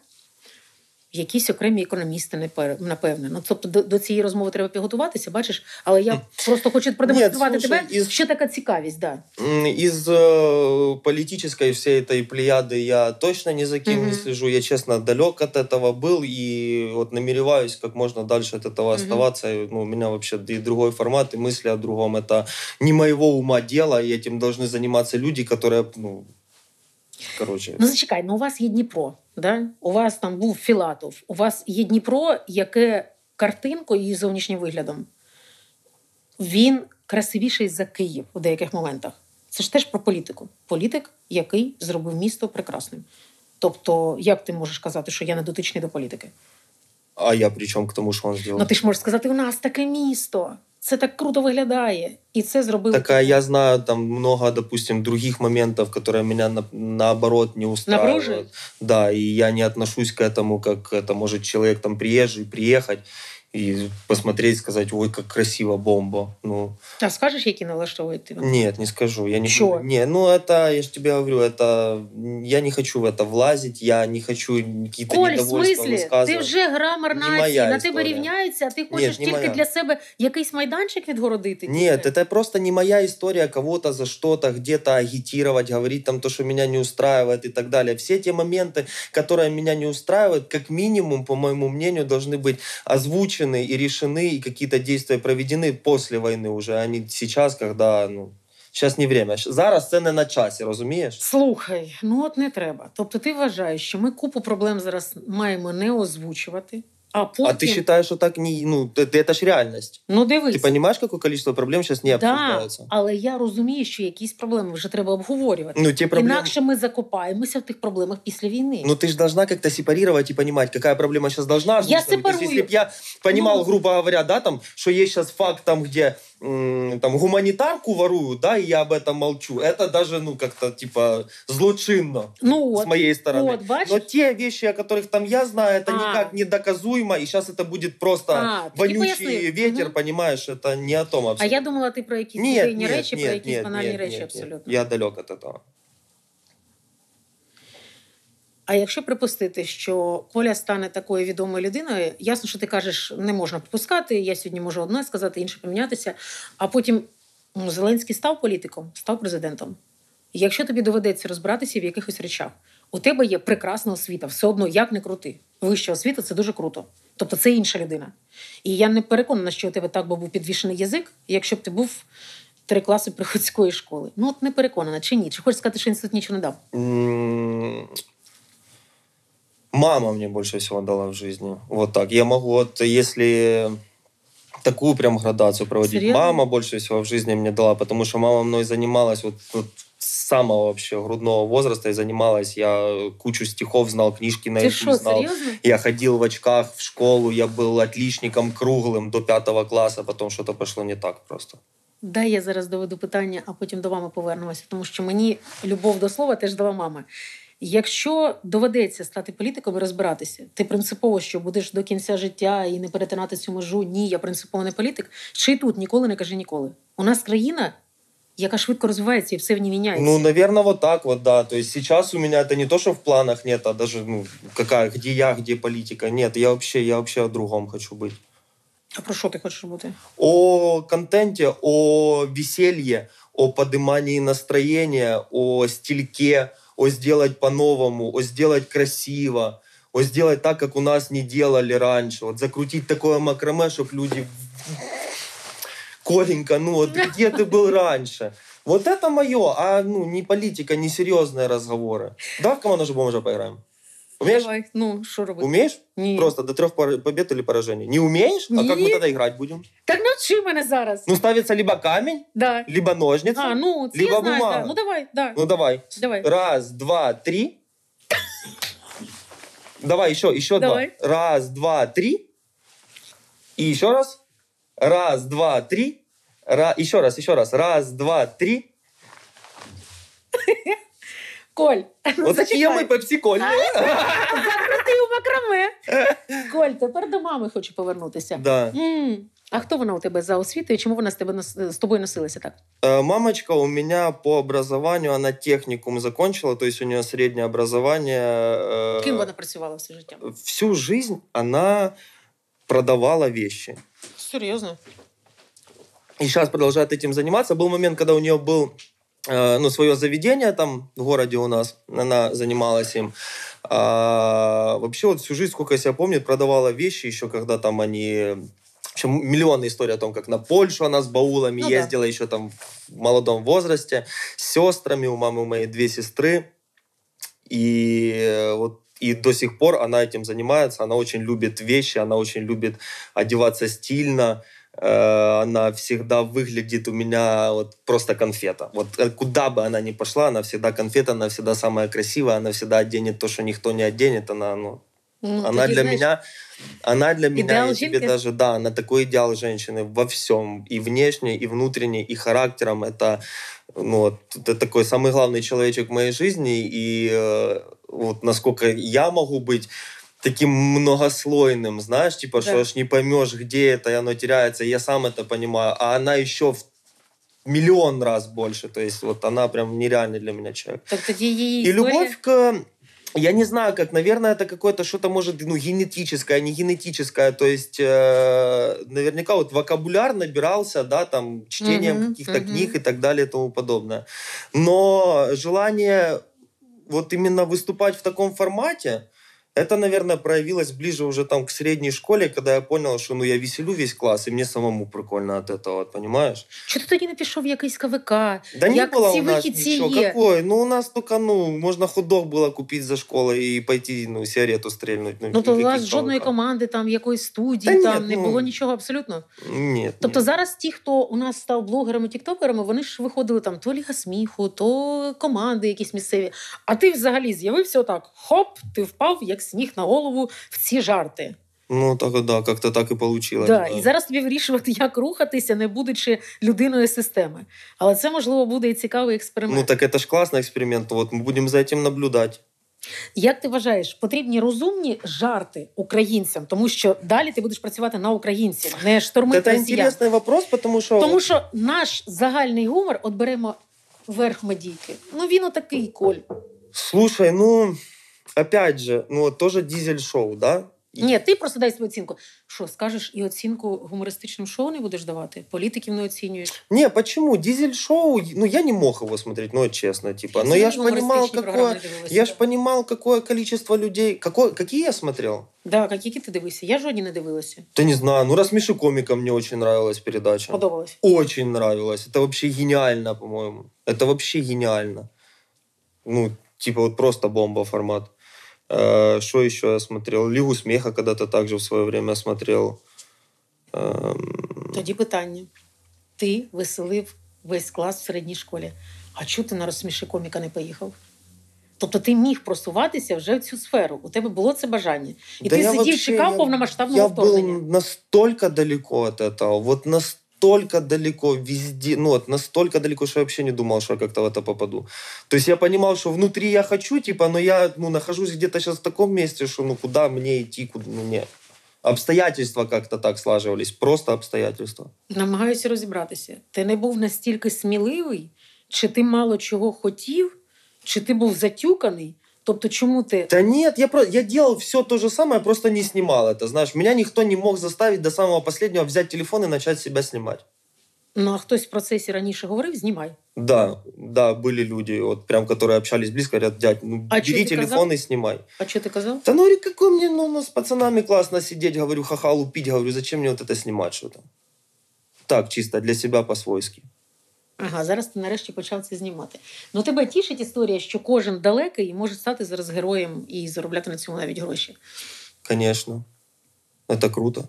Якісь окремі економісти, напевне. Тобто до цієї розмови треба підготуватися, бачиш? Але я просто хочу продемонструвати тебе, що така цікавість. Да. Із політичної всієї цієї плеяди я точно ні за ким не слежу. Я, чесно, далек від цього був і намірююсь, як можна далі від цього оставатися. У мене взагалі і другий формат, і мислі о другому. Це не моєго ума діло, і цим повинні займатися люди, які... зачекай, у вас є Дніпро, да? У вас там був Філатов, у вас є Дніпро, яке картинкою і зовнішнім виглядом, він красивіший за Київ у деяких моментах. Це ж теж про політику. Політик, який зробив місто прекрасним. Тобто, як ти можеш казати, що я не дотичний до політики? А я при чому к тому, що він зробив? Ну ти ж можеш сказати, у нас таке місто. Це так круто виглядає. І це зробили... Так, я знаю там много, допустим, других моментов, которые меня наоборот не устраивают. Напружи? Да, и я не отношусь к этому, как это может человек там приезжий, приехать и посмотреть, сказать, ой, как красиво, бомба. Ну. А скажешь, какие налаштовывают тебя? Нет, не скажу. Я не... Чего? Не, ну это, я же тебе говорю, это... Я не хочу в это влазить, я не хочу какие-то Коль, недовольства высказывать. Коль, в смысле? Ти вже грамар нації, на тебе рівняється, а ти хочеш тільки моя. Для себе якийсь майданчик відгородити? Ні, це просто не моя історія кого-то за что-то, где-то агітувати, говорити там то, що мене не устраивает і так далі. Всі ті моменти, которые мене не устраивают, як мінімум, по моєму мнению, должны быть озвучені и решены, и какие-то действия проведены после войны уже, а не сейчас, когда, ну, сейчас не время. Зараз це не на часі, розумієш? Слухай, ну от не треба. Тобто ти вважаєш, що ми купу проблем зараз маємо не озвучувати, а потім... А ти вважаєш, що так не... Ну, це ж реальність. Ну, дивись. Ти розумієш, яке кількість проблем зараз не обговорюється? Да, але я розумію, що якісь проблеми вже треба обговорювати. Ну, ті проблеми... Інакше ми закопаємося в тих проблемах після війни. Ну, ти ж должна як-то сепарувати і розуміти, яка проблема зараз должна... Я сепарую. Тобто, якщо б я розумів, ну... грубо говоря, да, там, що є зараз факт там, де... там, гуманитарку воруют, да, и я об этом молчу. Это даже, ну, как-то, типа, злочинно, ну, вот, с моей стороны. Вот, бачишь? Но те вещи, о которых там я знаю, это никак не доказуемо, и сейчас это будет просто вонючий ветер, понимаешь, это не о том абсолютно. А я думала, ты про какие-то не речи, про какие-то банальные речи абсолютно. Я далек от этого. А якщо припустити, що Коля стане такою відомою людиною, ясно, що ти кажеш, не можна припускати, я сьогодні можу одне сказати, інше помінятися, а потім Зеленський став політиком, став президентом. І якщо тобі доведеться розбиратися в якихось речах, у тебе є прекрасна освіта, все одно, як не крути. Вища освіта – це дуже круто. Тобто це інша людина. І я не переконана, що у тебе так би був підвішений язик, якщо б ти був 3 класи приходської школи. Ну от не переконана, чи ні? Чи хочеш сказати, що інститут нічого не дав? Мама мне больше всего дала в жизни. Вот так. Я могу, вот если такую прям градацию проводить. Серьезно? Мама больше всего в жизни мне дала, потому что мама мной занималась вот с самого вообще грудного возраста и занималась. Я кучу стихов знал, книжки наизусть знал. Серьезно? Я ходил в очках в школу, я был отличником круглым до 5 класса, потом что-то пошло не так просто. Дай я зараз доведу питання, а потім до мами повернемося, тому що мені любов до слова теж дала мама. Якщо доведеться стати політиком і розбиратися, ти принципово, що будеш до кінця життя і не перетинати цю межу, ні, я принципово не політик, чи й тут ніколи не кажи ніколи. У нас країна, яка швидко розвивається і все в ній міняється. Ну, наверное, вот так вот, да. То есть сейчас у меня это не то, что в планах нет, а даже, ну, какая, где я, где политика. Нет, я вообще о другом хочу быть. А про що ти хочеш бути? О контенті, о веселье, о подимании настроєння, о стільке, о сделать по-новому, о сделать красиво, о сделать так, как у нас не делали раньше. Вот закрутить такое макраме, чтобы люди... Коленька, ну вот где ты был раньше? Вот это мое, а ну не политика, не серьезные разговоры. Давай в команду же бомжа поиграем. Умеешь? Давай, ну, что работать? Умеешь? Нет. Просто до 3 побед или поражений. Не умеешь? Нет. А как мы тогда играть будем? Так научи меня зараз. Ну, ставится либо камень, да, либо ножницы, ну, либо бумага. Знаю, да. Ну, давай, да. Ну, давай. 1, 2, 3. Давай, еще давай. 2. 1, 2, 3. И еще раз. 1, 2, 3. Еще раз. 1, 2, 3. Коль, от такі ми пепсі-кольні. Закрутив макраме. Коль, тепер до мами хочу повернутися. Да. А хто вона у тебе за освітою? Чому вона з тобою носилася так? Мамочка у мене по образованию, вона технікум закончила, то есть у неї середнє образування. Ким вона працювала все життя? Всю жизнь вона продавала вещи. Серйозно? І зараз продовжує цим займатися. Був момент, коли у неї був свое заведение там в городе у нас, она занималась им. Вообще вот всю жизнь, сколько я себя помню, продавала вещи еще, когда там они... В общем, миллионы историй о том, как на Польшу она с баулами ездила еще там в молодом возрасте, с сестрами, у мамы моей 2 сестры. И вот и до сих пор она этим занимается, она очень любит вещи, она очень любит одеваться стильно, она всегда выглядит у меня вот просто конфета. Вот куда бы она ни пошла, она всегда конфета, она всегда самая красивая, она всегда оденет то, что никто не оденет. Она, ну, Ну, она, для знаешь, меня, она для меня, я тебе даже, да, она такой идеал женщины во всем, и внешне, и внутренне, и характером. Это, ну, вот, это такой самый главный человечек в моей жизни, и вот насколько я могу быть таким многослойным, знаешь, типа, да, что аж не поймешь, где это, и оно теряется, я сам это понимаю, а она еще в миллион раз больше, то есть вот она прям нереальный для меня человек. И любовь к... Я не знаю, как, наверное, это какое-то что-то, может, ну, генетическое, не генетическое, то есть наверняка вот вокабуляр набирался, да, там, чтением каких-то книг и так далее и тому подобное. Но желание вот именно выступать в таком формате, это, наверное, проявилось ближе уже там к средней школе, когда я понял, что ну я веселю весь клас, и мне самому прикольно от этого, понимаешь? Что-то ты не написал як из КВК. Да не было у нас ничего. Какой? Ну, у нас только, ну, можно хот-дог было купить за школой и пойти, ну, сигарету стрельнуть. Ну, то у вас жодної команди, там, якоїсь студії, да там, нет, не ну... було нічого абсолютно? Ні. Тобто зараз ті, хто у нас став блогерами, тіктокерами, вони ж виходили там то ліга сміху, то команди якісь місцеві. А ти взагалі з'явився отак, хоп, ти впав, як с них на голову в ці жарти. Ну, так, да, как-то так і вийшло. Да, і зараз тобі вирішувати, як рухатися, не будучи людиною системи. Але це, можливо, буде і цікавий експеримент. Ну, так це ж класний експеримент. От ми будемо за цим наблюдати. Як ти вважаєш, потрібні розумні жарти українцям? Тому що далі ти будеш працювати на українців, не штормити росіян. Це інтересний вопрос, тому що... Тому що наш загальний гумор, от беремо верх медійки. Ну, він отакий, Коль. Слушай, ну... Опять же, ну вот тоже дизель-шоу, да? Нет, ты просто дай свою оценку. Что, скажешь, и оценку гумористичным шоу не будешь давать? Политиков не оцениваешь? Не, почему? Дизель-шоу, ну я не мог его смотреть, ну честно, типа. Но я же понимал, какое, количество людей... Какие я смотрел? Да, какие ты дивишься? Я жодні не дивилась. Да не знаю, ну «Рассмеши комика» мне очень нравилась передача. Подобалась? Очень нравилась. Это вообще гениально, по-моему. Это вообще гениально. Ну, типа вот просто бомба формат. Что еще я смотрел? «Лигу смеха» когда-то также в свое время смотрел. Тоді питання. Ти веселив весь клас в середній школі. А чого ти на «Розсміши коміка» не поїхав? Тобто ти міг просуватися вже в цю сферу. У тебе було це бажання. І да ти сидів, чекав повномасштабного вторгнення. Я був настільки далеко від цього. Вот настолько далеко везде, ну вот настолько далеко, что я вообще не думал, что я как-то в это попаду. То есть я понимал, что внутри я хочу, типа, но я ну, нахожусь где-то сейчас в таком месте, что ну куда мне идти, куда мне. Обстоятельства как-то так слаживались, просто обстоятельства. Намагаюся розібратися. Ти не був настільки сміливий? Чи ти мало чого хотів? Чи ти був затюканий? Тобто чому ти... Да нет, я делал все то же самое, просто не снимал это, знаешь. Меня никто не мог заставить до самого последнего взять телефон и начать себя снимать. Ну, а кто-то в процессе раньше говорил, снимай. Да, да, были люди, вот прям, которые общались близко, говорят, дядь, ну, а бери телефон и снимай. А что ты сказал? Да ну, какой мне, ну, с пацанами классно сидеть, говорю, ха-ха, лупить, говорю, зачем мне вот это снимать что-то? Так, чисто для себя по-свойски. Ага, зараз ти нарешті почав це знімати. Ну тебе тішить історія, що кожен далекий може стати зараз героєм і заробляти на цьому навіть гроші? Звісно. Це круто.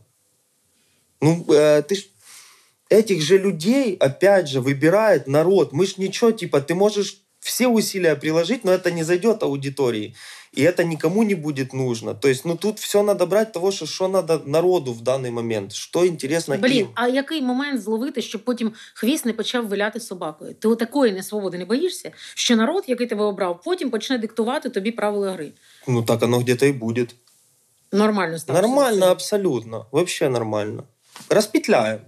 Ну, ти ж... Этих же людей, опять же, вибирає народ. Ми ж нічого, типа, ти можеш все усилия приложить, но это не зайдет аудитории. И это никому не будет нужно. То есть, ну, тут все надо брать того, что надо народу в данный момент. Что интересно им. А який момент зловити, щоб потім хвіст не почав виляти собакою? Ти отакої несвободи не боїшся, що народ, який тебе обрав, потім почне диктувати тобі правила гри? Ну, так оно где-то и будет. Нормально стало? Нормально, абсолютно. Вообще нормально. Распетляем.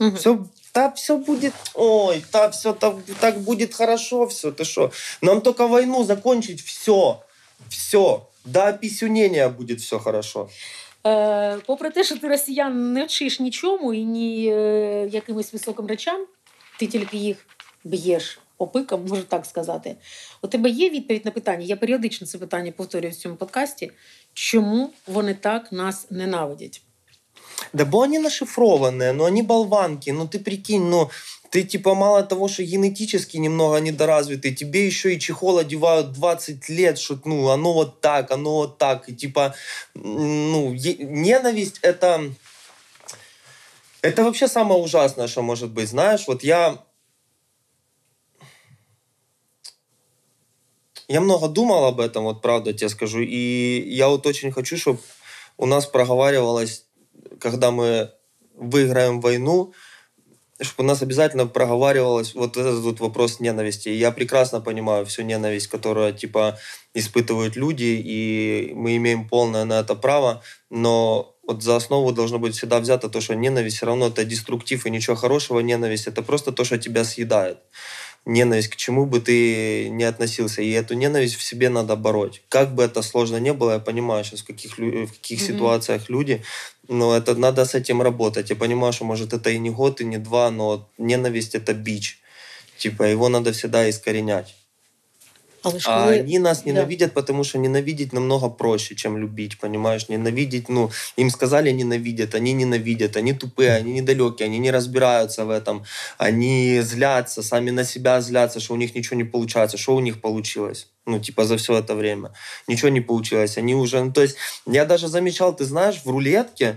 Угу. Все... Да, все будет, ой, да, все так будет хорошо, все, ты шо? Нам только войну закончить, все, все, до описюнения будет все хорошо. Попри те, що ти росіян не вчиш нічому і ні якимось високим речам, ти тільки їх б'єш опиком, можу так сказати. У тебе є відповідь на питання, я періодично це питання повторюю в цьому подкасті, чому вони так нас ненавидять? Да бо они нашифрованные, но они болванки, ну ты прикинь, ну ты типа мало того, что генетически немного недоразвитый, тебе еще и чехол одевают 20 лет, что ну оно вот так, и типа ну ненависть это вообще самое ужасное, что может быть, знаешь, вот я Я много думал об этом, вот правда тебе скажу. И я вот очень хочу, чтобы у нас проговаривалось, когда мы выиграем войну, чтобы у нас обязательно проговаривалось вот этот вот вопрос ненависти. Я прекрасно понимаю всю ненависть, которую, типа, испытывают люди, и мы имеем полное на это право, но вот за основу должно быть всегда взято то, что ненависть все равно это деструктив, и ничего хорошего ненависть, это просто то, что тебя съедает. Ненависть, к чему бы ты ни относился, и эту ненависть в себе надо бороть. Как бы это сложно ни было, я понимаю сейчас, в каких ситуациях люди, но это надо с этим работать. Я понимаю, что, может, это и не год, и не два, но ненависть — это бич. Типа, его надо всегда искоренять. А они нас ненавидят, потому что ненавидеть намного проще, чем любить, понимаешь? Ненавидеть, ну, им сказали ненавидят, они тупые, они недалекие, они не разбираются в этом, они злятся, сами на себя злятся, что у них ничего не получается, что у них получилось, ну, типа, за все это время. Ничего не получилось, они уже... Ну, то есть, я даже замечал, ты знаешь, в рулетке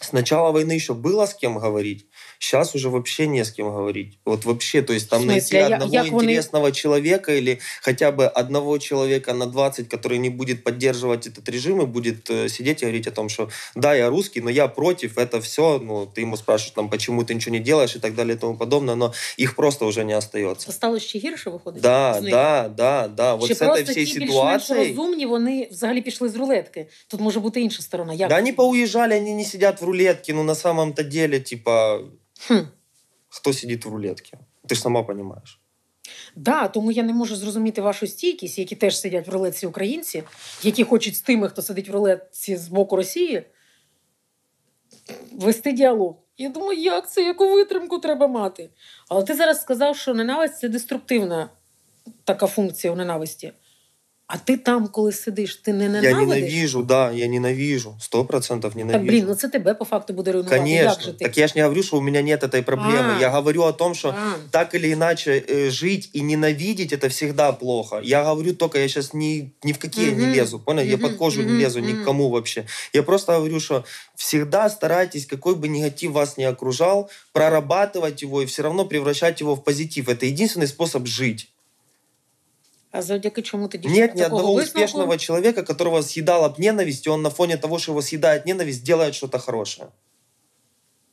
с начала войны еще было с кем говорить, сейчас уже вообще не с кем говорить. Вот вообще, то есть там найти одного интересного человека или хотя бы одного человека на 20, который не будет поддерживать этот режим и будет сидеть и говорить о том, что да, я русский, но я против, это все. Ну, ты ему спрашиваешь, там, почему ты ничего не делаешь и так далее и тому подобное, но их просто уже не остается. Стало ще гірше виходить? Да. Вот с этой всей ситуацией... Просто ті більш-менш розумні, вони взагалі пішли з рулетки. Тут може бути інша сторона. Як? Да, вони поуїжджали, вони не сидять в рулетке, ну, на самом-то деле, типа... Хто сидить в рулетці? Ти ж сама розумієш. Да, тому я не можу зрозуміти вашу стійкість, які теж сидять в рулетці українці, які хочуть з тими, хто сидить в рулетці з боку Росії, вести діалог. Я думаю, як це? Яку витримку треба мати? Але ти зараз сказав, що ненависть – це деструктивна така функція у ненависті. А ты там, коли сидиш, ти не ненавидиш? Я ненавижу, да, я ненавижу. 100% ненавижу. Так, блин, ну це тебе по факту буде руйнувати. Конечно. Так я ж не говорю, что у меня нет этой проблемы. Я говорю о том, что так или иначе жить и ненавидеть – это всегда плохо. Я говорю только, я сейчас ни в какие не лезу, понял? Я под кожу не лезу никому вообще. Я просто говорю, что всегда старайтесь, какой бы негатив вас не окружал, прорабатывать его и все равно превращать его в позитив. Это единственный способ жить. А завдяки чему ты действительно нет ни одного успешного человека, которого съедала б ненависть, и он на фоне того, что его съедает ненависть, делает что-то хорошее.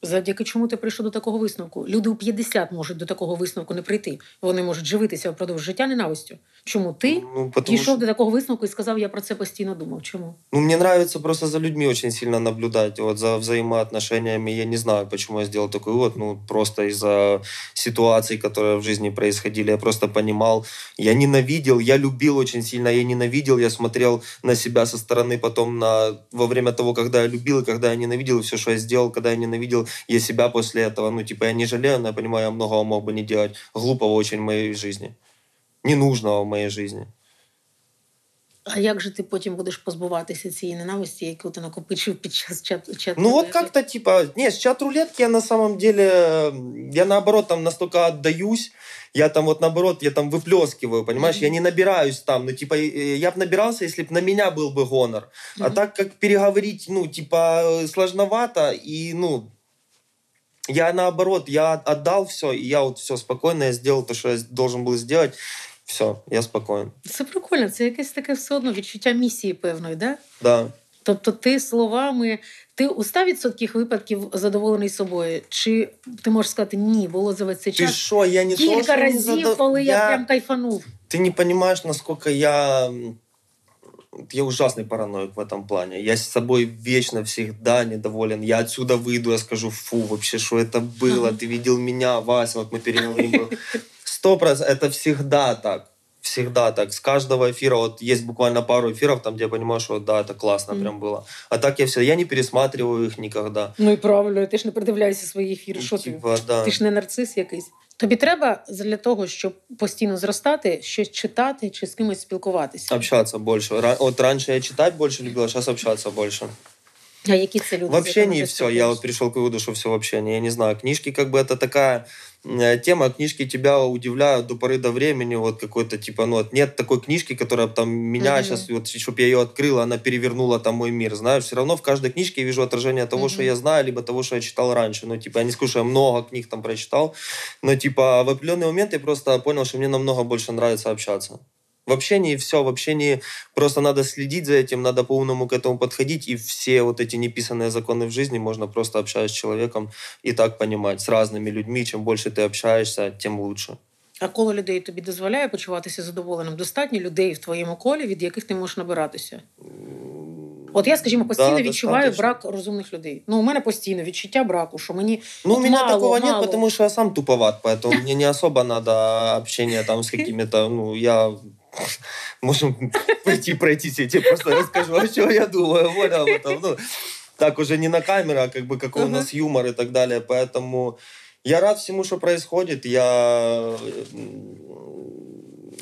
Завдяки чому ти прийшов до такого висновку? Люди у 50 можуть до такого висновку не прийти. Вони можуть живитися впродовж життя ненавистю. Чому ти дійшов до такого висновку і сказав, я про це постійно думав? Чому? Ну, мені подобається просто за людьми дуже сильно наблюдати, от за взаємоотношеннями. Я не знаю, чому я зробив такий вивод. Ну, просто із-за ситуацій, які в житті происходили. Я просто розумів, я ненавидів, я любив дуже сильно, я ненавидів, я смотрел на себе со стороны, потом на... во время того, когда я любил и когда я ненавидел, и все, что я сделал, когда я ненавидел я себя после этого, ну, типа, я не жалею, но я понимаю, я многого мог бы не делать глупого очень в моей жизни, ненужного в моей жизни. А як же ти потім будеш позбуватися цієї ненависті, яку ти накопичив під час чат-рулетки? Ну вот как-то типа, не, с чат-рулетки я на самом деле, я наоборот там настолько отдаюсь, я там вот наоборот, я там выплескиваю, понимаешь, я не набираюсь там, ну типа, я бы набирался, если бы на меня был бы гонор. А так как переговорить, ну типа, сложновато и, ну, я наоборот, я отдал все, и я вот все спокойно, я сделал то, что я должен был сделать. Все, я спокоен. Це прикольно, це якесь таке все одно відчуття місії певної, да? Да. Тобто ти словами, ти у 100% випадків задоволений собою? Чи ти можеш сказати, ні, було за весь цей час? Ти що, я не кілька то, що разів, не задов... коли я прям кайфанув. Ти не розумієш, наскільки я ужасный параноик в этом плане. Я с собой вечно всегда недоволен. Я отсюда выйду, я скажу, фу, вообще, что это было? Ты видел меня, Вася, вот мы переговорим. 100%, это всегда так. Всегда так. С каждого эфира, вот есть буквально пару эфиров, там, где я понимаю, что да, это классно прям было. А так я всегда, я не пересматриваю их никогда. Ну и правильно, ты ж не придивляйся свої ефіри, що ти? Да. Ти ж не нарцис якийсь. Тобі треба для того, щоб постійно зростати, щось читати чи з кимось спілкуватися? Общатися більше. От раніше я читати більше любила, зараз общатися більше. А які це люди? В общении все. Я вот пришел к выводу, что все в общении. Я не знаю, книжки как бы это такая тема, книжки тебя удивляют до поры до времени, вот какой-то типа, ну вот нет такой книжки, которая там меня сейчас, вот чтобы я ее открыла, она перевернула там мой мир, знаешь, все равно в каждой книжке я вижу отражение того, что я знаю, либо того, что я читал раньше, ну типа, я не скажу, что я много книг там прочитал, но типа в определенный момент я просто понял, что мне намного больше нравится общаться. В в общении все, в общении просто надо следить за этим, надо по-умному к этому подходить, и все вот эти неписанные законы в жизни можно просто, общаясь с человеком, и так понимать, с разными людьми, чем больше ты общаєшся, тим лучше. А коло людей тобі дозволяє почуватися задоволеним? Достатньо людей в твоєму колі, від яких ти можеш набиратися? От я, скажімо, постійно відчуваю брак розумних людей. Ну, у мене постійно відчуття браку, що мені мало. Ну, у мене такого немає, тому що я сам туповат, тому мені не особо треба спілкування там з якими-то, ну, я... Можем пройтись, я тебе просто розкажу, о чому я думаю, Воля, ну, так уже не на камеру, а как бы какой у нас юмор и так далее, поэтому... Я рад всему, что происходит. Я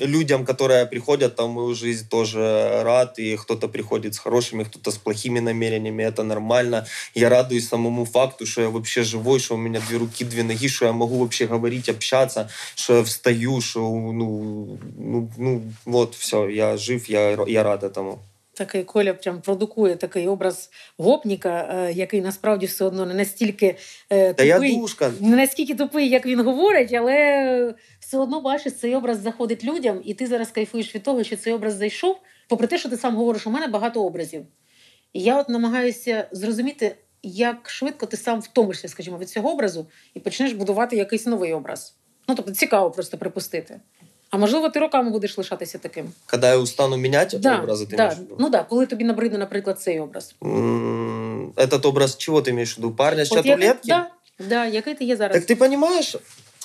людям, которые приходят там в мою жизнь, тоже рад. И кто-то приходит с хорошими, кто-то с плохими намерениями. Это нормально. Я радуюсь самому факту, что я вообще живой, что у меня 2 руки, 2 ноги, что я могу вообще говорить, общаться, что я встаю, что... Ну вот, все, я жив, я рад этому. Такий Коля прям продукує такий образ гопніка, який насправді все одно не настільки тупий, не наскільки тупий, як він говорить, але все одно, бачиш, цей образ заходить людям, і ти зараз кайфуєш від того, що цей образ зайшов, попри те, що ти сам говориш, у мене багато образів. І я от намагаюся зрозуміти, як швидко ти сам втомишся, скажімо, від цього образу і почнеш будувати якийсь новий образ. Ну, тобто цікаво просто припустити. А можливо, ти роками будеш лишатися таким? Коли я устану міняти образи, ти маєш? Ну так, коли тобі набридне, наприклад, цей образ. Этот образ чого ти маєш в виду? Парня з чатулетки? Так, який ти є зараз. Так ти розумієш,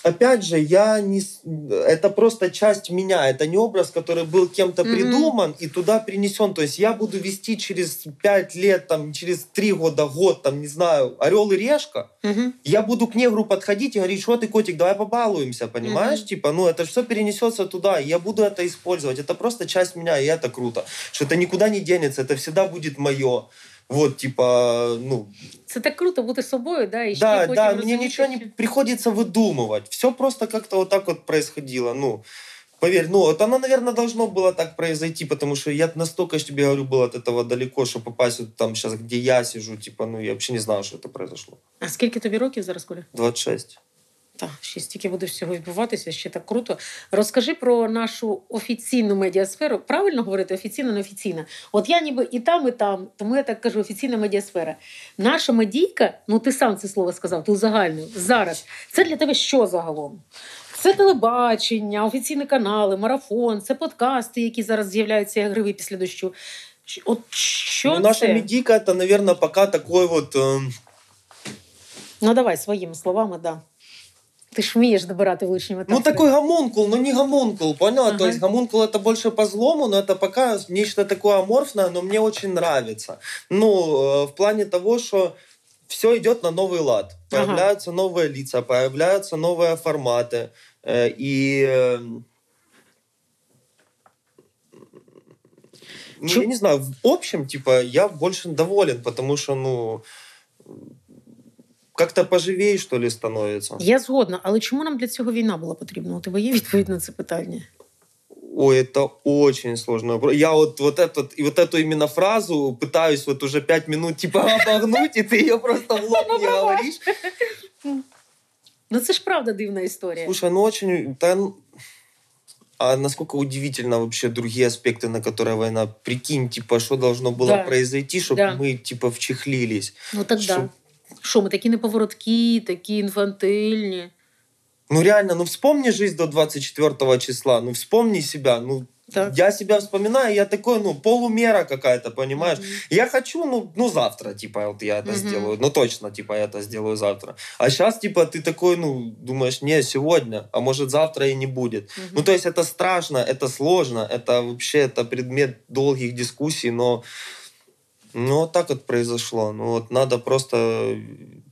опять же, я не... Это просто часть меня, это не образ, который был кем-то придуман и туда принесен. То есть я буду вести через 5 лет, там, через 3 года, год, там, не знаю, «Орел и решка». Я буду к негру подходить и говорить, что ты, котик, давай побалуемся, понимаешь? Типа, ну, это все перенесется туда, и я буду это использовать. Это просто часть меня, и это круто. Что это никуда не денется, это всегда будет мое. Вот, типа, ну... Это так круто, будто собой, да? И да, мне ничего не приходится выдумывать. Все просто как-то вот так вот происходило. Ну, поверь, ну, вот оно, наверное, должно было так произойти, потому что я настолько, я тебе говорю, был от этого далеко, что попасть вот там сейчас, где я сижу, типа, ну, я вообще не знаю, что это произошло. А сколько тебе років зараз, Коля? 26. Так, ще стільки буде всього відбуватися, ще так круто. Розкажи про нашу офіційну медіасферу. Правильно говорити офіційна, неофіційна? От я ніби і там, тому я так кажу офіційна медіасфера. Наша медійка, ну ти сам це слово сказав, ти узагальнив, зараз. Це для тебе що загалом? Це телебачення, офіційні канали, марафон, це подкасти, які зараз з'являються, як гриби після дощу. От що це? Наша медійка, це, мабуть, поки такий от... Ну давай, своїми словами, да. Ты ж умеешь добирать лишние метафоры. Ну, такой гомункул, но не гомункул, понял? Ага. То есть гомункул это больше по злому, но это пока нечто такое аморфное, но мне очень нравится. Ну, в плане того, что все идет на новый лад. Появляются новые лица, появляются новые форматы. И... Ну, я не знаю, в общем, типа, я больше доволен, потому что, ну... Как-то поживей, що ли, становиться. Я згодна. Але чому нам для цього війна була потрібна? У тебе є відповідь на це питання? Ой, это очень сложно. Я вот эту именно фразу пытаюсь вот уже 5 минут типа обогнуть, и ты ее просто в лоб не говоришь. Ну, це ж правда дивна історія. Слушай, ну, очень... А насколько удивительно вообще другие аспекты, на которые война. Прикинь, типа, что должно было произойти, чтобы мы, типа, вчехлились. Ну, тогда... Що, ми такі неповороткі, такі інфантильні? Ну реально, ну вспомни жизнь до 24 числа, ну вспомни себя, ну так. Я себя вспоминаю, я такой, ну полумера какая-то, понимаешь? Я хочу, ну завтра, типа, вот я это сделаю, ну точно, типа, я это сделаю завтра. А сейчас, типа, ты такой, ну, думаешь, не, сегодня, а может завтра и не будет. Ну то есть это страшно, это сложно, это вообще, это предмет долгих дискуссий, но... Ну, вот так вот произошло. Ну, вот надо просто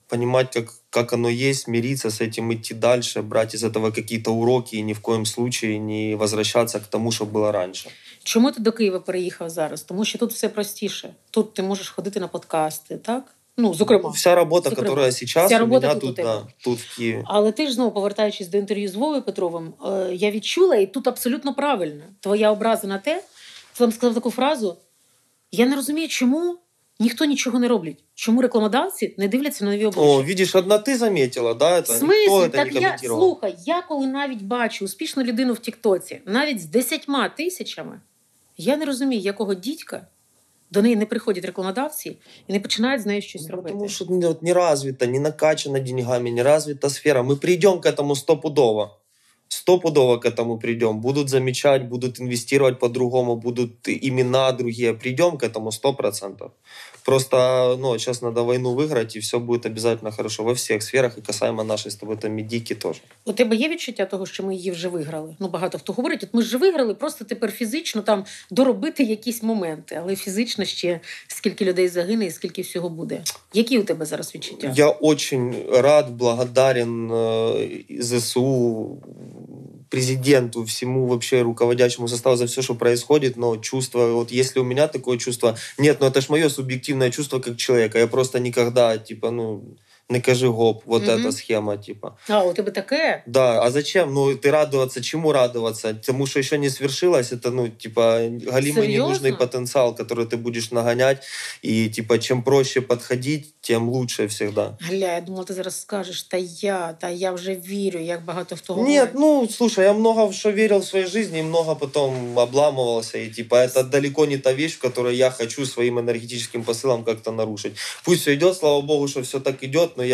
понимать, как оно есть, мириться с этим, идти дальше, брать из этого какие-то уроки и ни в коем случае не возвращаться к тому, що було раніше. Чому ти до Києва переїхав зараз? Тому що тут все простіше. Тут ти можеш ходити на подкасти, так? Ну, зокрема. Вся робота, яка зараз у мене тут в Києві. Але ти ж, знову, повертаючись до інтерв'ю з Вовою Петровим, я відчула, і тут абсолютно правильно. Твоя образа на те, ти там сказав таку фразу: я не розумію, чому Ніхто нічого не роблять. Чому рекламодавці не дивляться на нові обличчя? О, видиш, одна ти замітила, да? В смислі? Так я, слухай, я коли навіть бачу успішну людину в Тіктоці, навіть з 10 тисячами, я не розумію, якого дідька до неї не приходять рекламодавці і не починають з нею щось робити. Тому що не розвита, не накачана деньгами, не розвита сфера. Ми прийдемо к этому стопудово. Стопудово к этому придем. Будут замечать, будут инвестировать по-другому, будут имена другие. Придем к этому 100%. Просто сейчас надо войну выиграть, и все будет обязательно хорошо во всех сферах, и касаемо нашей с тобой там медики тоже. У тебе є відчуття того, що ми її вже виграли? Багато хто говорить, от ми ж виграли, просто тепер фізично там доробити якісь моменти, але фізично ще скільки людей загине і скільки всього буде. Які у тебе зараз відчуття? Я очень рад, благодарен ЗСУ, президенту, всему вообще руководящему составу за все, что происходит, но чувство, вот если у меня такое чувство, нет, ну это ж мое субъективное чувство как человека, я просто никогда, не кажи гоп, вот эта схема, А, у тебя такая? Да, а зачем? Ты радоваться, чему радоваться? Тому, что еще не свершилось, это, галимый ненужный потенциал, который ты будешь нагонять, и, чем проще подходить, тем лучше всегда. Гля, я думала, ты зараз скажешь, я уже верю, як багато в того говорит. Нет, слушай, я много в что верил в своей жизни, и много потом обламывался, и, это далеко не та вещь, в которой я хочу своим энергетическим посылом как-то нарушить. Пусть все идет, слава богу, что все так идет, но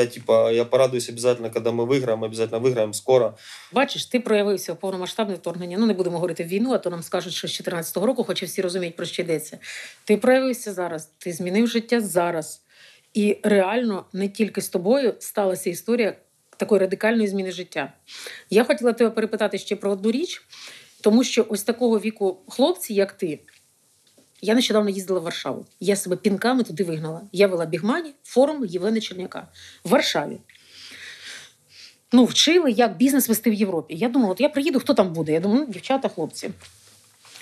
я порадуюсь обязательно, когда мы обязательно выиграем скоро. Бачиш, ти проявився в повномасштабне вторгнення. Не будемо говорити війну, а то нам скажуть, що з 14-го року, хоча всі розуміють, про що йдеться. Ти проявився зараз, ти змінив життя зараз. І реально не тільки з тобою сталася історія такої радикальної зміни життя. Я хотіла тебе перепитати ще про одну річ, тому що ось такого віку хлопці, як ти, я нещодавно їздила в Варшаву. Я себе пінками туди вигнала. Я вела бігмані, форум Євгена Черняка в Варшаві. Вчили, як бізнес вести в Європі. Я думала, я приїду, хто там буде? Я думаю, дівчата, хлопці.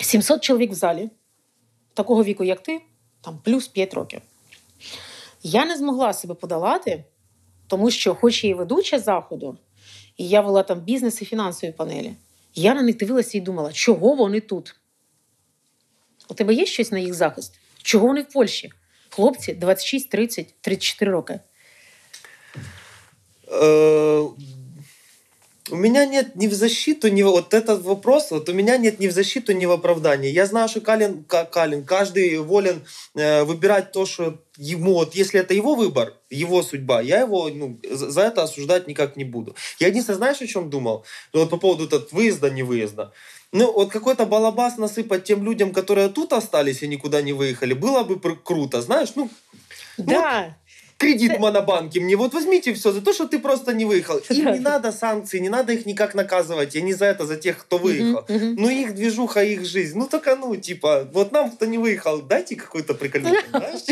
700 чоловік в залі, такого віку, як ти, там плюс 5 років. Я не змогла себе подолати, тому що, хоч я і ведуча заходу, і я вела там бізнес і фінансові панелі, я на них дивилася і думала, чого вони тут? У тебе є щось на їх захист? Чого вони в Польщі? Хлопці 26, 30, 34 роки. У меня нет ни в защиту, ни... Вот этот вопрос, у меня нет ни в защиту, ни в оправдании. Я знаю, что каждый волен выбирать то, что ему... Вот если это его выбор, его судьба, я его за это осуждать никак не буду. Я единственное, знаешь, о чем думал? По поводу выезда, не выезда. Какой-то балабас насыпать тем людям, которые тут остались и никуда не выехали, было бы круто, знаешь? Да. Кредит монобанки мне, возьмите все за то, что ты просто не выехал. Им не надо санкций, не надо их никак наказывать. Я не за это, за тех, кто выехал. Их движуха, их жизнь. Нам, кто не выехал, дайте какой-то прикольник. Знаешь,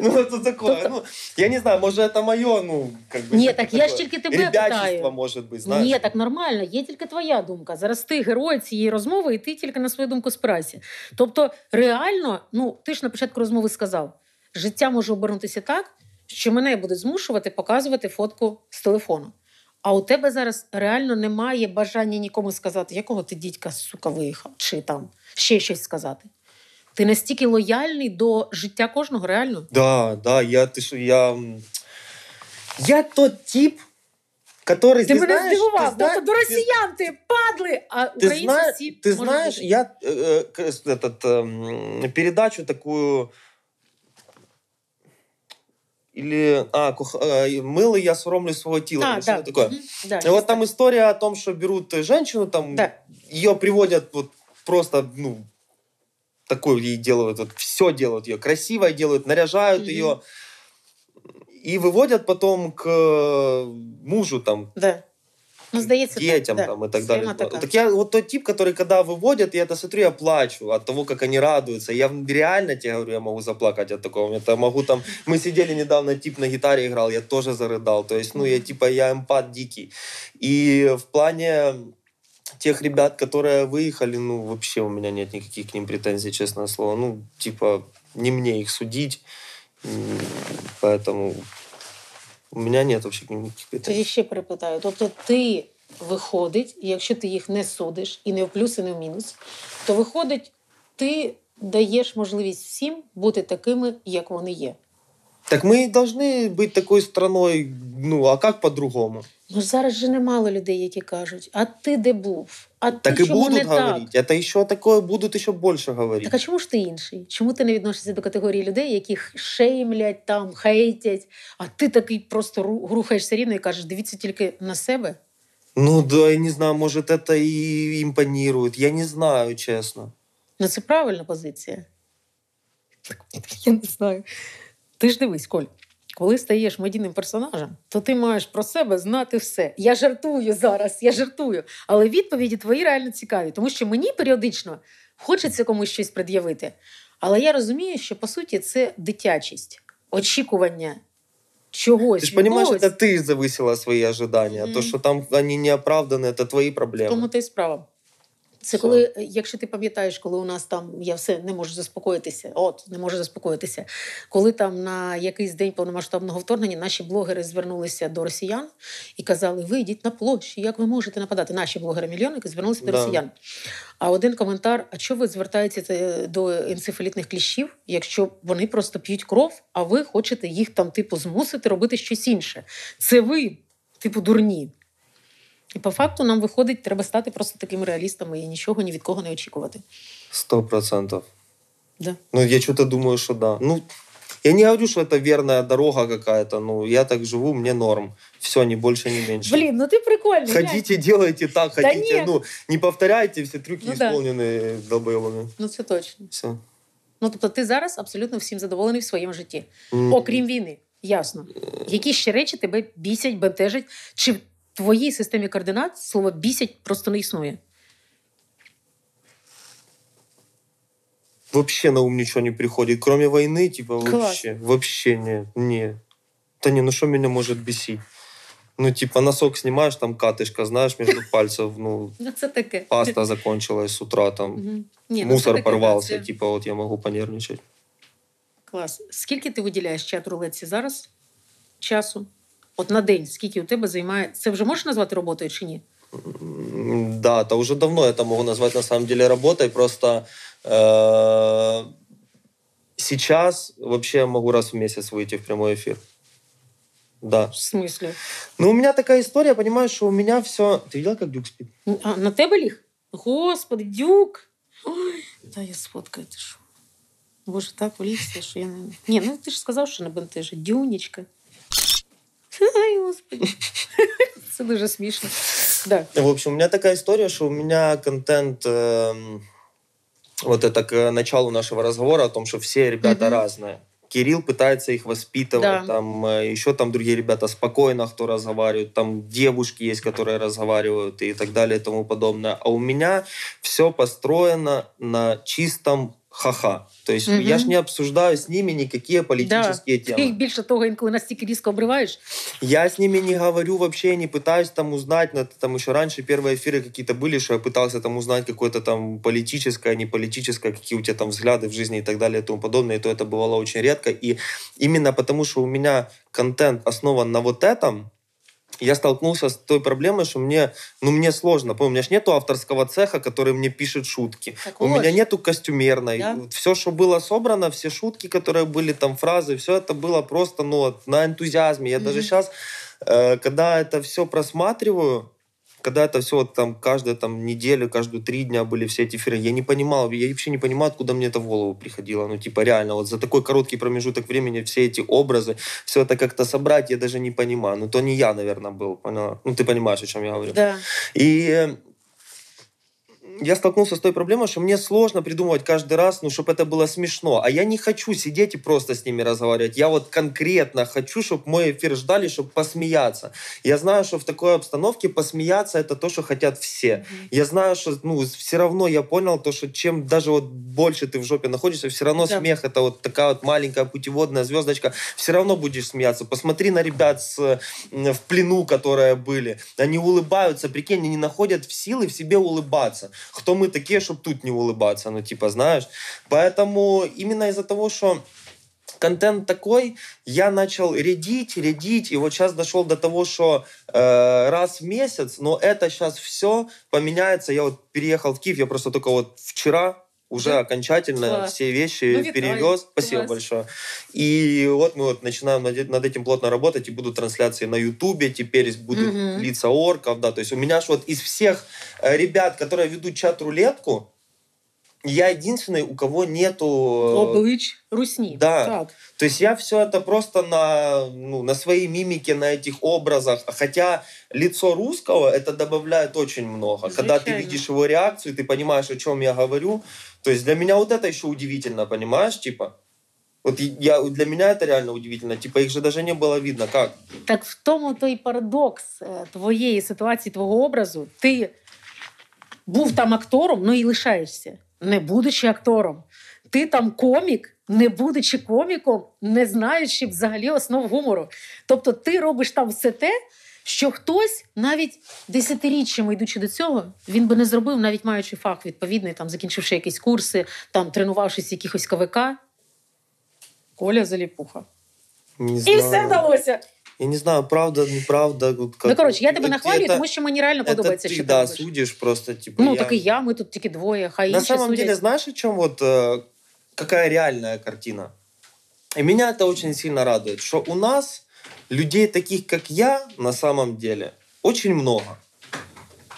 это такое. Я не знаю, может, это мое, Нет, так я ж тільки тебе питаю. Ребячество, может быть, знаешь. Нет, так нормально, є тільки твоя думка. Зараз ти герой цієї розмови, і ти тільки на свою думку спирайся. Тобто, реально, ти ж на початку розмови сказав, життя може обернутися так, що мене будуть змушувати показувати фотку з телефону. А у тебе зараз реально немає бажання нікому сказати, якого ти дідька, сука, виїхав, чи там ще щось сказати. Ти настільки лояльний до життя кожного, реально? Да, я тот тип, который... Ты меня сдивовал, до россиян ты, падлы! А украинцы все... Ты знаешь, я передачу такую... Или мыло я соромлю своего тела. Да. Такое. Вот там история о том, что берут женщину, ее приводят такой ей делают, все делают ее, красивой делают, наряжают ее и выводят потом к мужу детям и так далее. Так я тот тип, который, когда выводят, я это смотрю, я плачу от того, как они радуются. Я реально тебе говорю, я могу заплакать от такого. Мы сидели недавно, тип на гитаре играл, я тоже зарыдал. То есть, я эмпат дикий. И в плане тех ребят, которые выехали, вообще у меня нет никаких к ним претензий, честное слово. Не мне их судить. Поэтому... У мене немає взагалі ніяких питань. Тоді ще перепитаю. Тобто ти виходить, і якщо ти їх не судиш, і не в плюс, і не в мінус, то виходить, ти даєш можливість всім бути такими, як вони є. Так ми і повинні бути такою страною, ну, а як по-другому? Ну, зараз же немало людей, які кажуть, а ти де був? А ти так і будуть говорити, а ще такое будуть ще більше говорити. Так а чому ж ти інший? Чому ти не відносишся до категорії людей, яких шеймлять, там, хейтять, а ти такий просто рухаєшся рівно і кажеш, дивіться тільки на себе? Ну, да, я не знаю, може, це і імпонірує, я не знаю, чесно. Ну, це правильна позиція. Я не знаю. Ти ж дивись, Коль, коли стаєш медійним персонажем, то ти маєш про себе знати все. Я жартую зараз, Але відповіді твої реально цікаві, тому що мені періодично хочеться комусь щось пред'явити. Але я розумію, що, по суті, це дитячість, очікування чогось. Ти ж розумієш, це ти зависила свої очікування. То, що там вони не оправдані, це твої проблеми. Тому ти і справа. Це коли, якщо ти пам'ятаєш, коли у нас там, я все не можу заспокоїтися, коли там на якийсь день повномасштабного вторгнення наші блогери звернулися до росіян і казали, ви йдіть на площі, як ви можете нападати? Наші блогери-мільйонники звернулися до росіян. А один коментар, а чого ви звертаєтеся до енцефалітних кліщів, якщо вони просто п'ють кров, а ви хочете їх там типу змусити робити щось інше? Це ви, типу, дурні. І по факту нам виходить, треба стати просто такими реалістами і нічого ні від кого не очікувати. 100%. Да. Ну, я чого-то думаю, що да. Ну, я не говорю, що це вірна дорога какая-то, ну, я так живу, мені норм. Все, ні більше, ні менше. Блін, ну ти прикольний. Ходіть і делайте так, ходіть. Ну, не повторяйте, всі трюки ісполнені долбойовими. Ну, це точно. Все. Ну, тобто ти зараз абсолютно всім задоволений в своєму житті. Окрім війни, ясно. Які ще речі тебе бісять, бентежать, чи в твоїй системі координат слово «бісять» просто не існує. Вообще на ум нічого не приходить. Кроме війни, типа, вообще не. Ні. Та ні, ну що мене може бісити? Ну, типа, носок знімаєш, там катишка, знаєш, між пальців, ну, паста закончилась з утра, там, мусор порвався, типа, от я можу понервничати. Клас. Скільки ти виділяєш чат-рулетці зараз? Часу? От на день, скільки у тебе займає... Це вже можеш назвати роботою чи ні? Да, та вже давно я це можу назвати, на самом деле, роботою. Просто сейчас вообще я могу раз в месяц выйти в прямой эфир. Да. В смысле? Ну, у меня такая история, понимаешь, что у меня все... Ты видела, как Дюк спит? А, на тебе ліг? Господи, Дюк! Ой, да, я сфоткаю, ти що? Боже, так влізся, що я не... Ні, ну ти ж сказав, що не бентежа. Дюнечка. Ай, господи. Це дуже смішно. Да. В общем, у меня такая история, что у меня контент... вот это к началу нашего разговора о том, что все ребята разные. Кирилл пытается их воспитывать, там еще там другие ребята спокойно, кто разговаривает, там девушки есть, которые разговаривают и так далее и тому подобное. А у меня все построено на чистом ха-ха. То есть я ж не обсуждаю с ними никакие политические темы. Ты их больше того, иногда настолько резко обрываешь. Я с ними не говорю вообще, не пытаюсь там узнать. Там еще раньше первые эфиры какие-то были, что я пытался там узнать какое-то там политическое, не политическое, какие у тебя там взгляды в жизни и так далее и тому подобное. И то это бывало очень редко. И именно потому, что у меня контент основан на вот этом, я столкнулся с той проблемой, что мне, ну, мне сложно. У меня же нету авторского цеха, который мне пишет шутки. Так у меня нету костюмерной. Да? Все, что было собрано, все шутки, которые были, там, фразы, все это было просто, ну, на энтузиазме. Я даже сейчас, когда это все просматриваю, когда это все там каждую там, неделю, каждую 3 дня были все эти эфиры, я не понимал, я вообще не понимаю, откуда мне это в голову приходило. Ну, типа, реально, вот за такой короткий промежуток времени все эти образы, все это как-то собрать, я даже не понимаю. Ну, то не я, наверное, был, поняла? Ну, ты понимаешь, о чем я говорю. Да. И я столкнулся с той проблемой, что мне сложно придумывать каждый раз, ну, чтобы это было смешно. А я не хочу сидеть и просто с ними разговаривать. Я вот конкретно хочу, чтобы мой эфир ждали, чтобы посмеяться. Я знаю, что в такой обстановке посмеяться — это то, что хотят все. Я знаю, что, ну, все равно я понял то, что чем даже вот больше ты в жопе находишься, все равно смех — это вот такая вот маленькая путеводная звездочка. Все равно будешь смеяться. Посмотри на ребят в плену, которые были. Они улыбаются, прикинь, они не находят в силы в себе улыбаться. Кто мы такие, чтобы тут не улыбаться, ну, типа, знаешь. Поэтому именно из-за того, что контент такой, я начал рядить, и вот сейчас дошел до того, что раз в месяц, но это сейчас все поменяется. Я вот переехал в Киев, я просто только вот вчера уже окончательно все вещи перевез. Спасибо большое. И вот мы вот начинаем над этим плотно работать, и будут трансляции на Ютубе, теперь будут лица орков, да, то есть у меня ж вот из всех ребят, которые ведут чат-рулетку, я единственный, у кого нету... Облыч, русни. Да. Так. То есть я все это просто на своей мимике, на этих образах. Хотя лицо русского это добавляет очень много. Когда ты видишь его реакцию, ты понимаешь, о чем я говорю. То есть для меня вот это еще удивительно, понимаешь? Типа, вот для меня это реально удивительно. Типа, их же даже не было видно. Как? Так в тому-то и парадокс твоєї ситуації, твого образу. Ти був там актором, ну і лишаєшся. Не будучи актором. Ти там комік, не будучи коміком, не знаючи взагалі основ гумору. Тобто ти робиш там все те, що хтось навіть десятиріччями, йдучи до цього, він би не зробив, навіть маючи фах відповідний, там, закінчивши якісь курси, там, тренувавшись якихось КВК. Коля Залипуха. І все вдалося. Я не знаю, правда, неправда. Как... Ну, короче, я тебе нахвалю, это, тому що мені реально подобається, що ти робиш. Да, судиш просто, типу, ну, я... так і я, ми тут тільки двоє, хай інші судять. На самом деле, знаєш, о чём вот, какая реальная картина? И меня это очень сильно радует, что у нас людей таких, как я, на самом деле, очень много.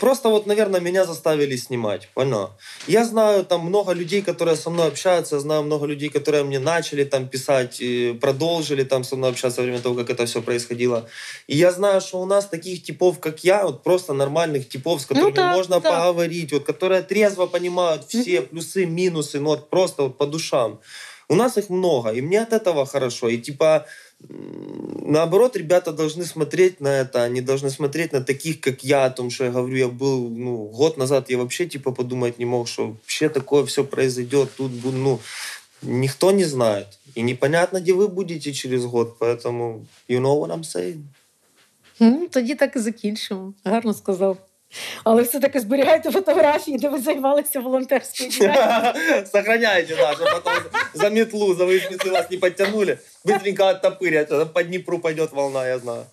Просто вот, наверное, меня заставили снимать, понял? Я знаю там много людей, которые со мной общаются, я знаю много людей, которые мне начали там писать, и продолжили там со мной общаться во время того, как это все происходило. И я знаю, что у нас таких типов, как я, вот просто нормальных типов, с которыми можно поговорить, вот, которые трезво понимают все плюсы, минусы, ну вот просто вот по душам. У нас их много, и мне от этого хорошо. И типа... Наоборот, ребята должны смотреть на это, они должны смотреть на таких, как я, о том, что я говорю, я был, год назад я вообще, типа, подумать не мог, что вообще такое все произойдет, тут, никто не знает, и непонятно, где вы будете через год, поэтому, you know what I'm saying. Ну, тоді так і закінчимо, гарно сказав. Але все-таки зберігайте фотографії, де ви займалися волонтерською діяльністю. Сохраняйте, да, щоб потім за метлу, за висміси вас не підтягнули. Быстренько оттопырять, по Днепру пойдет волна, я знаю.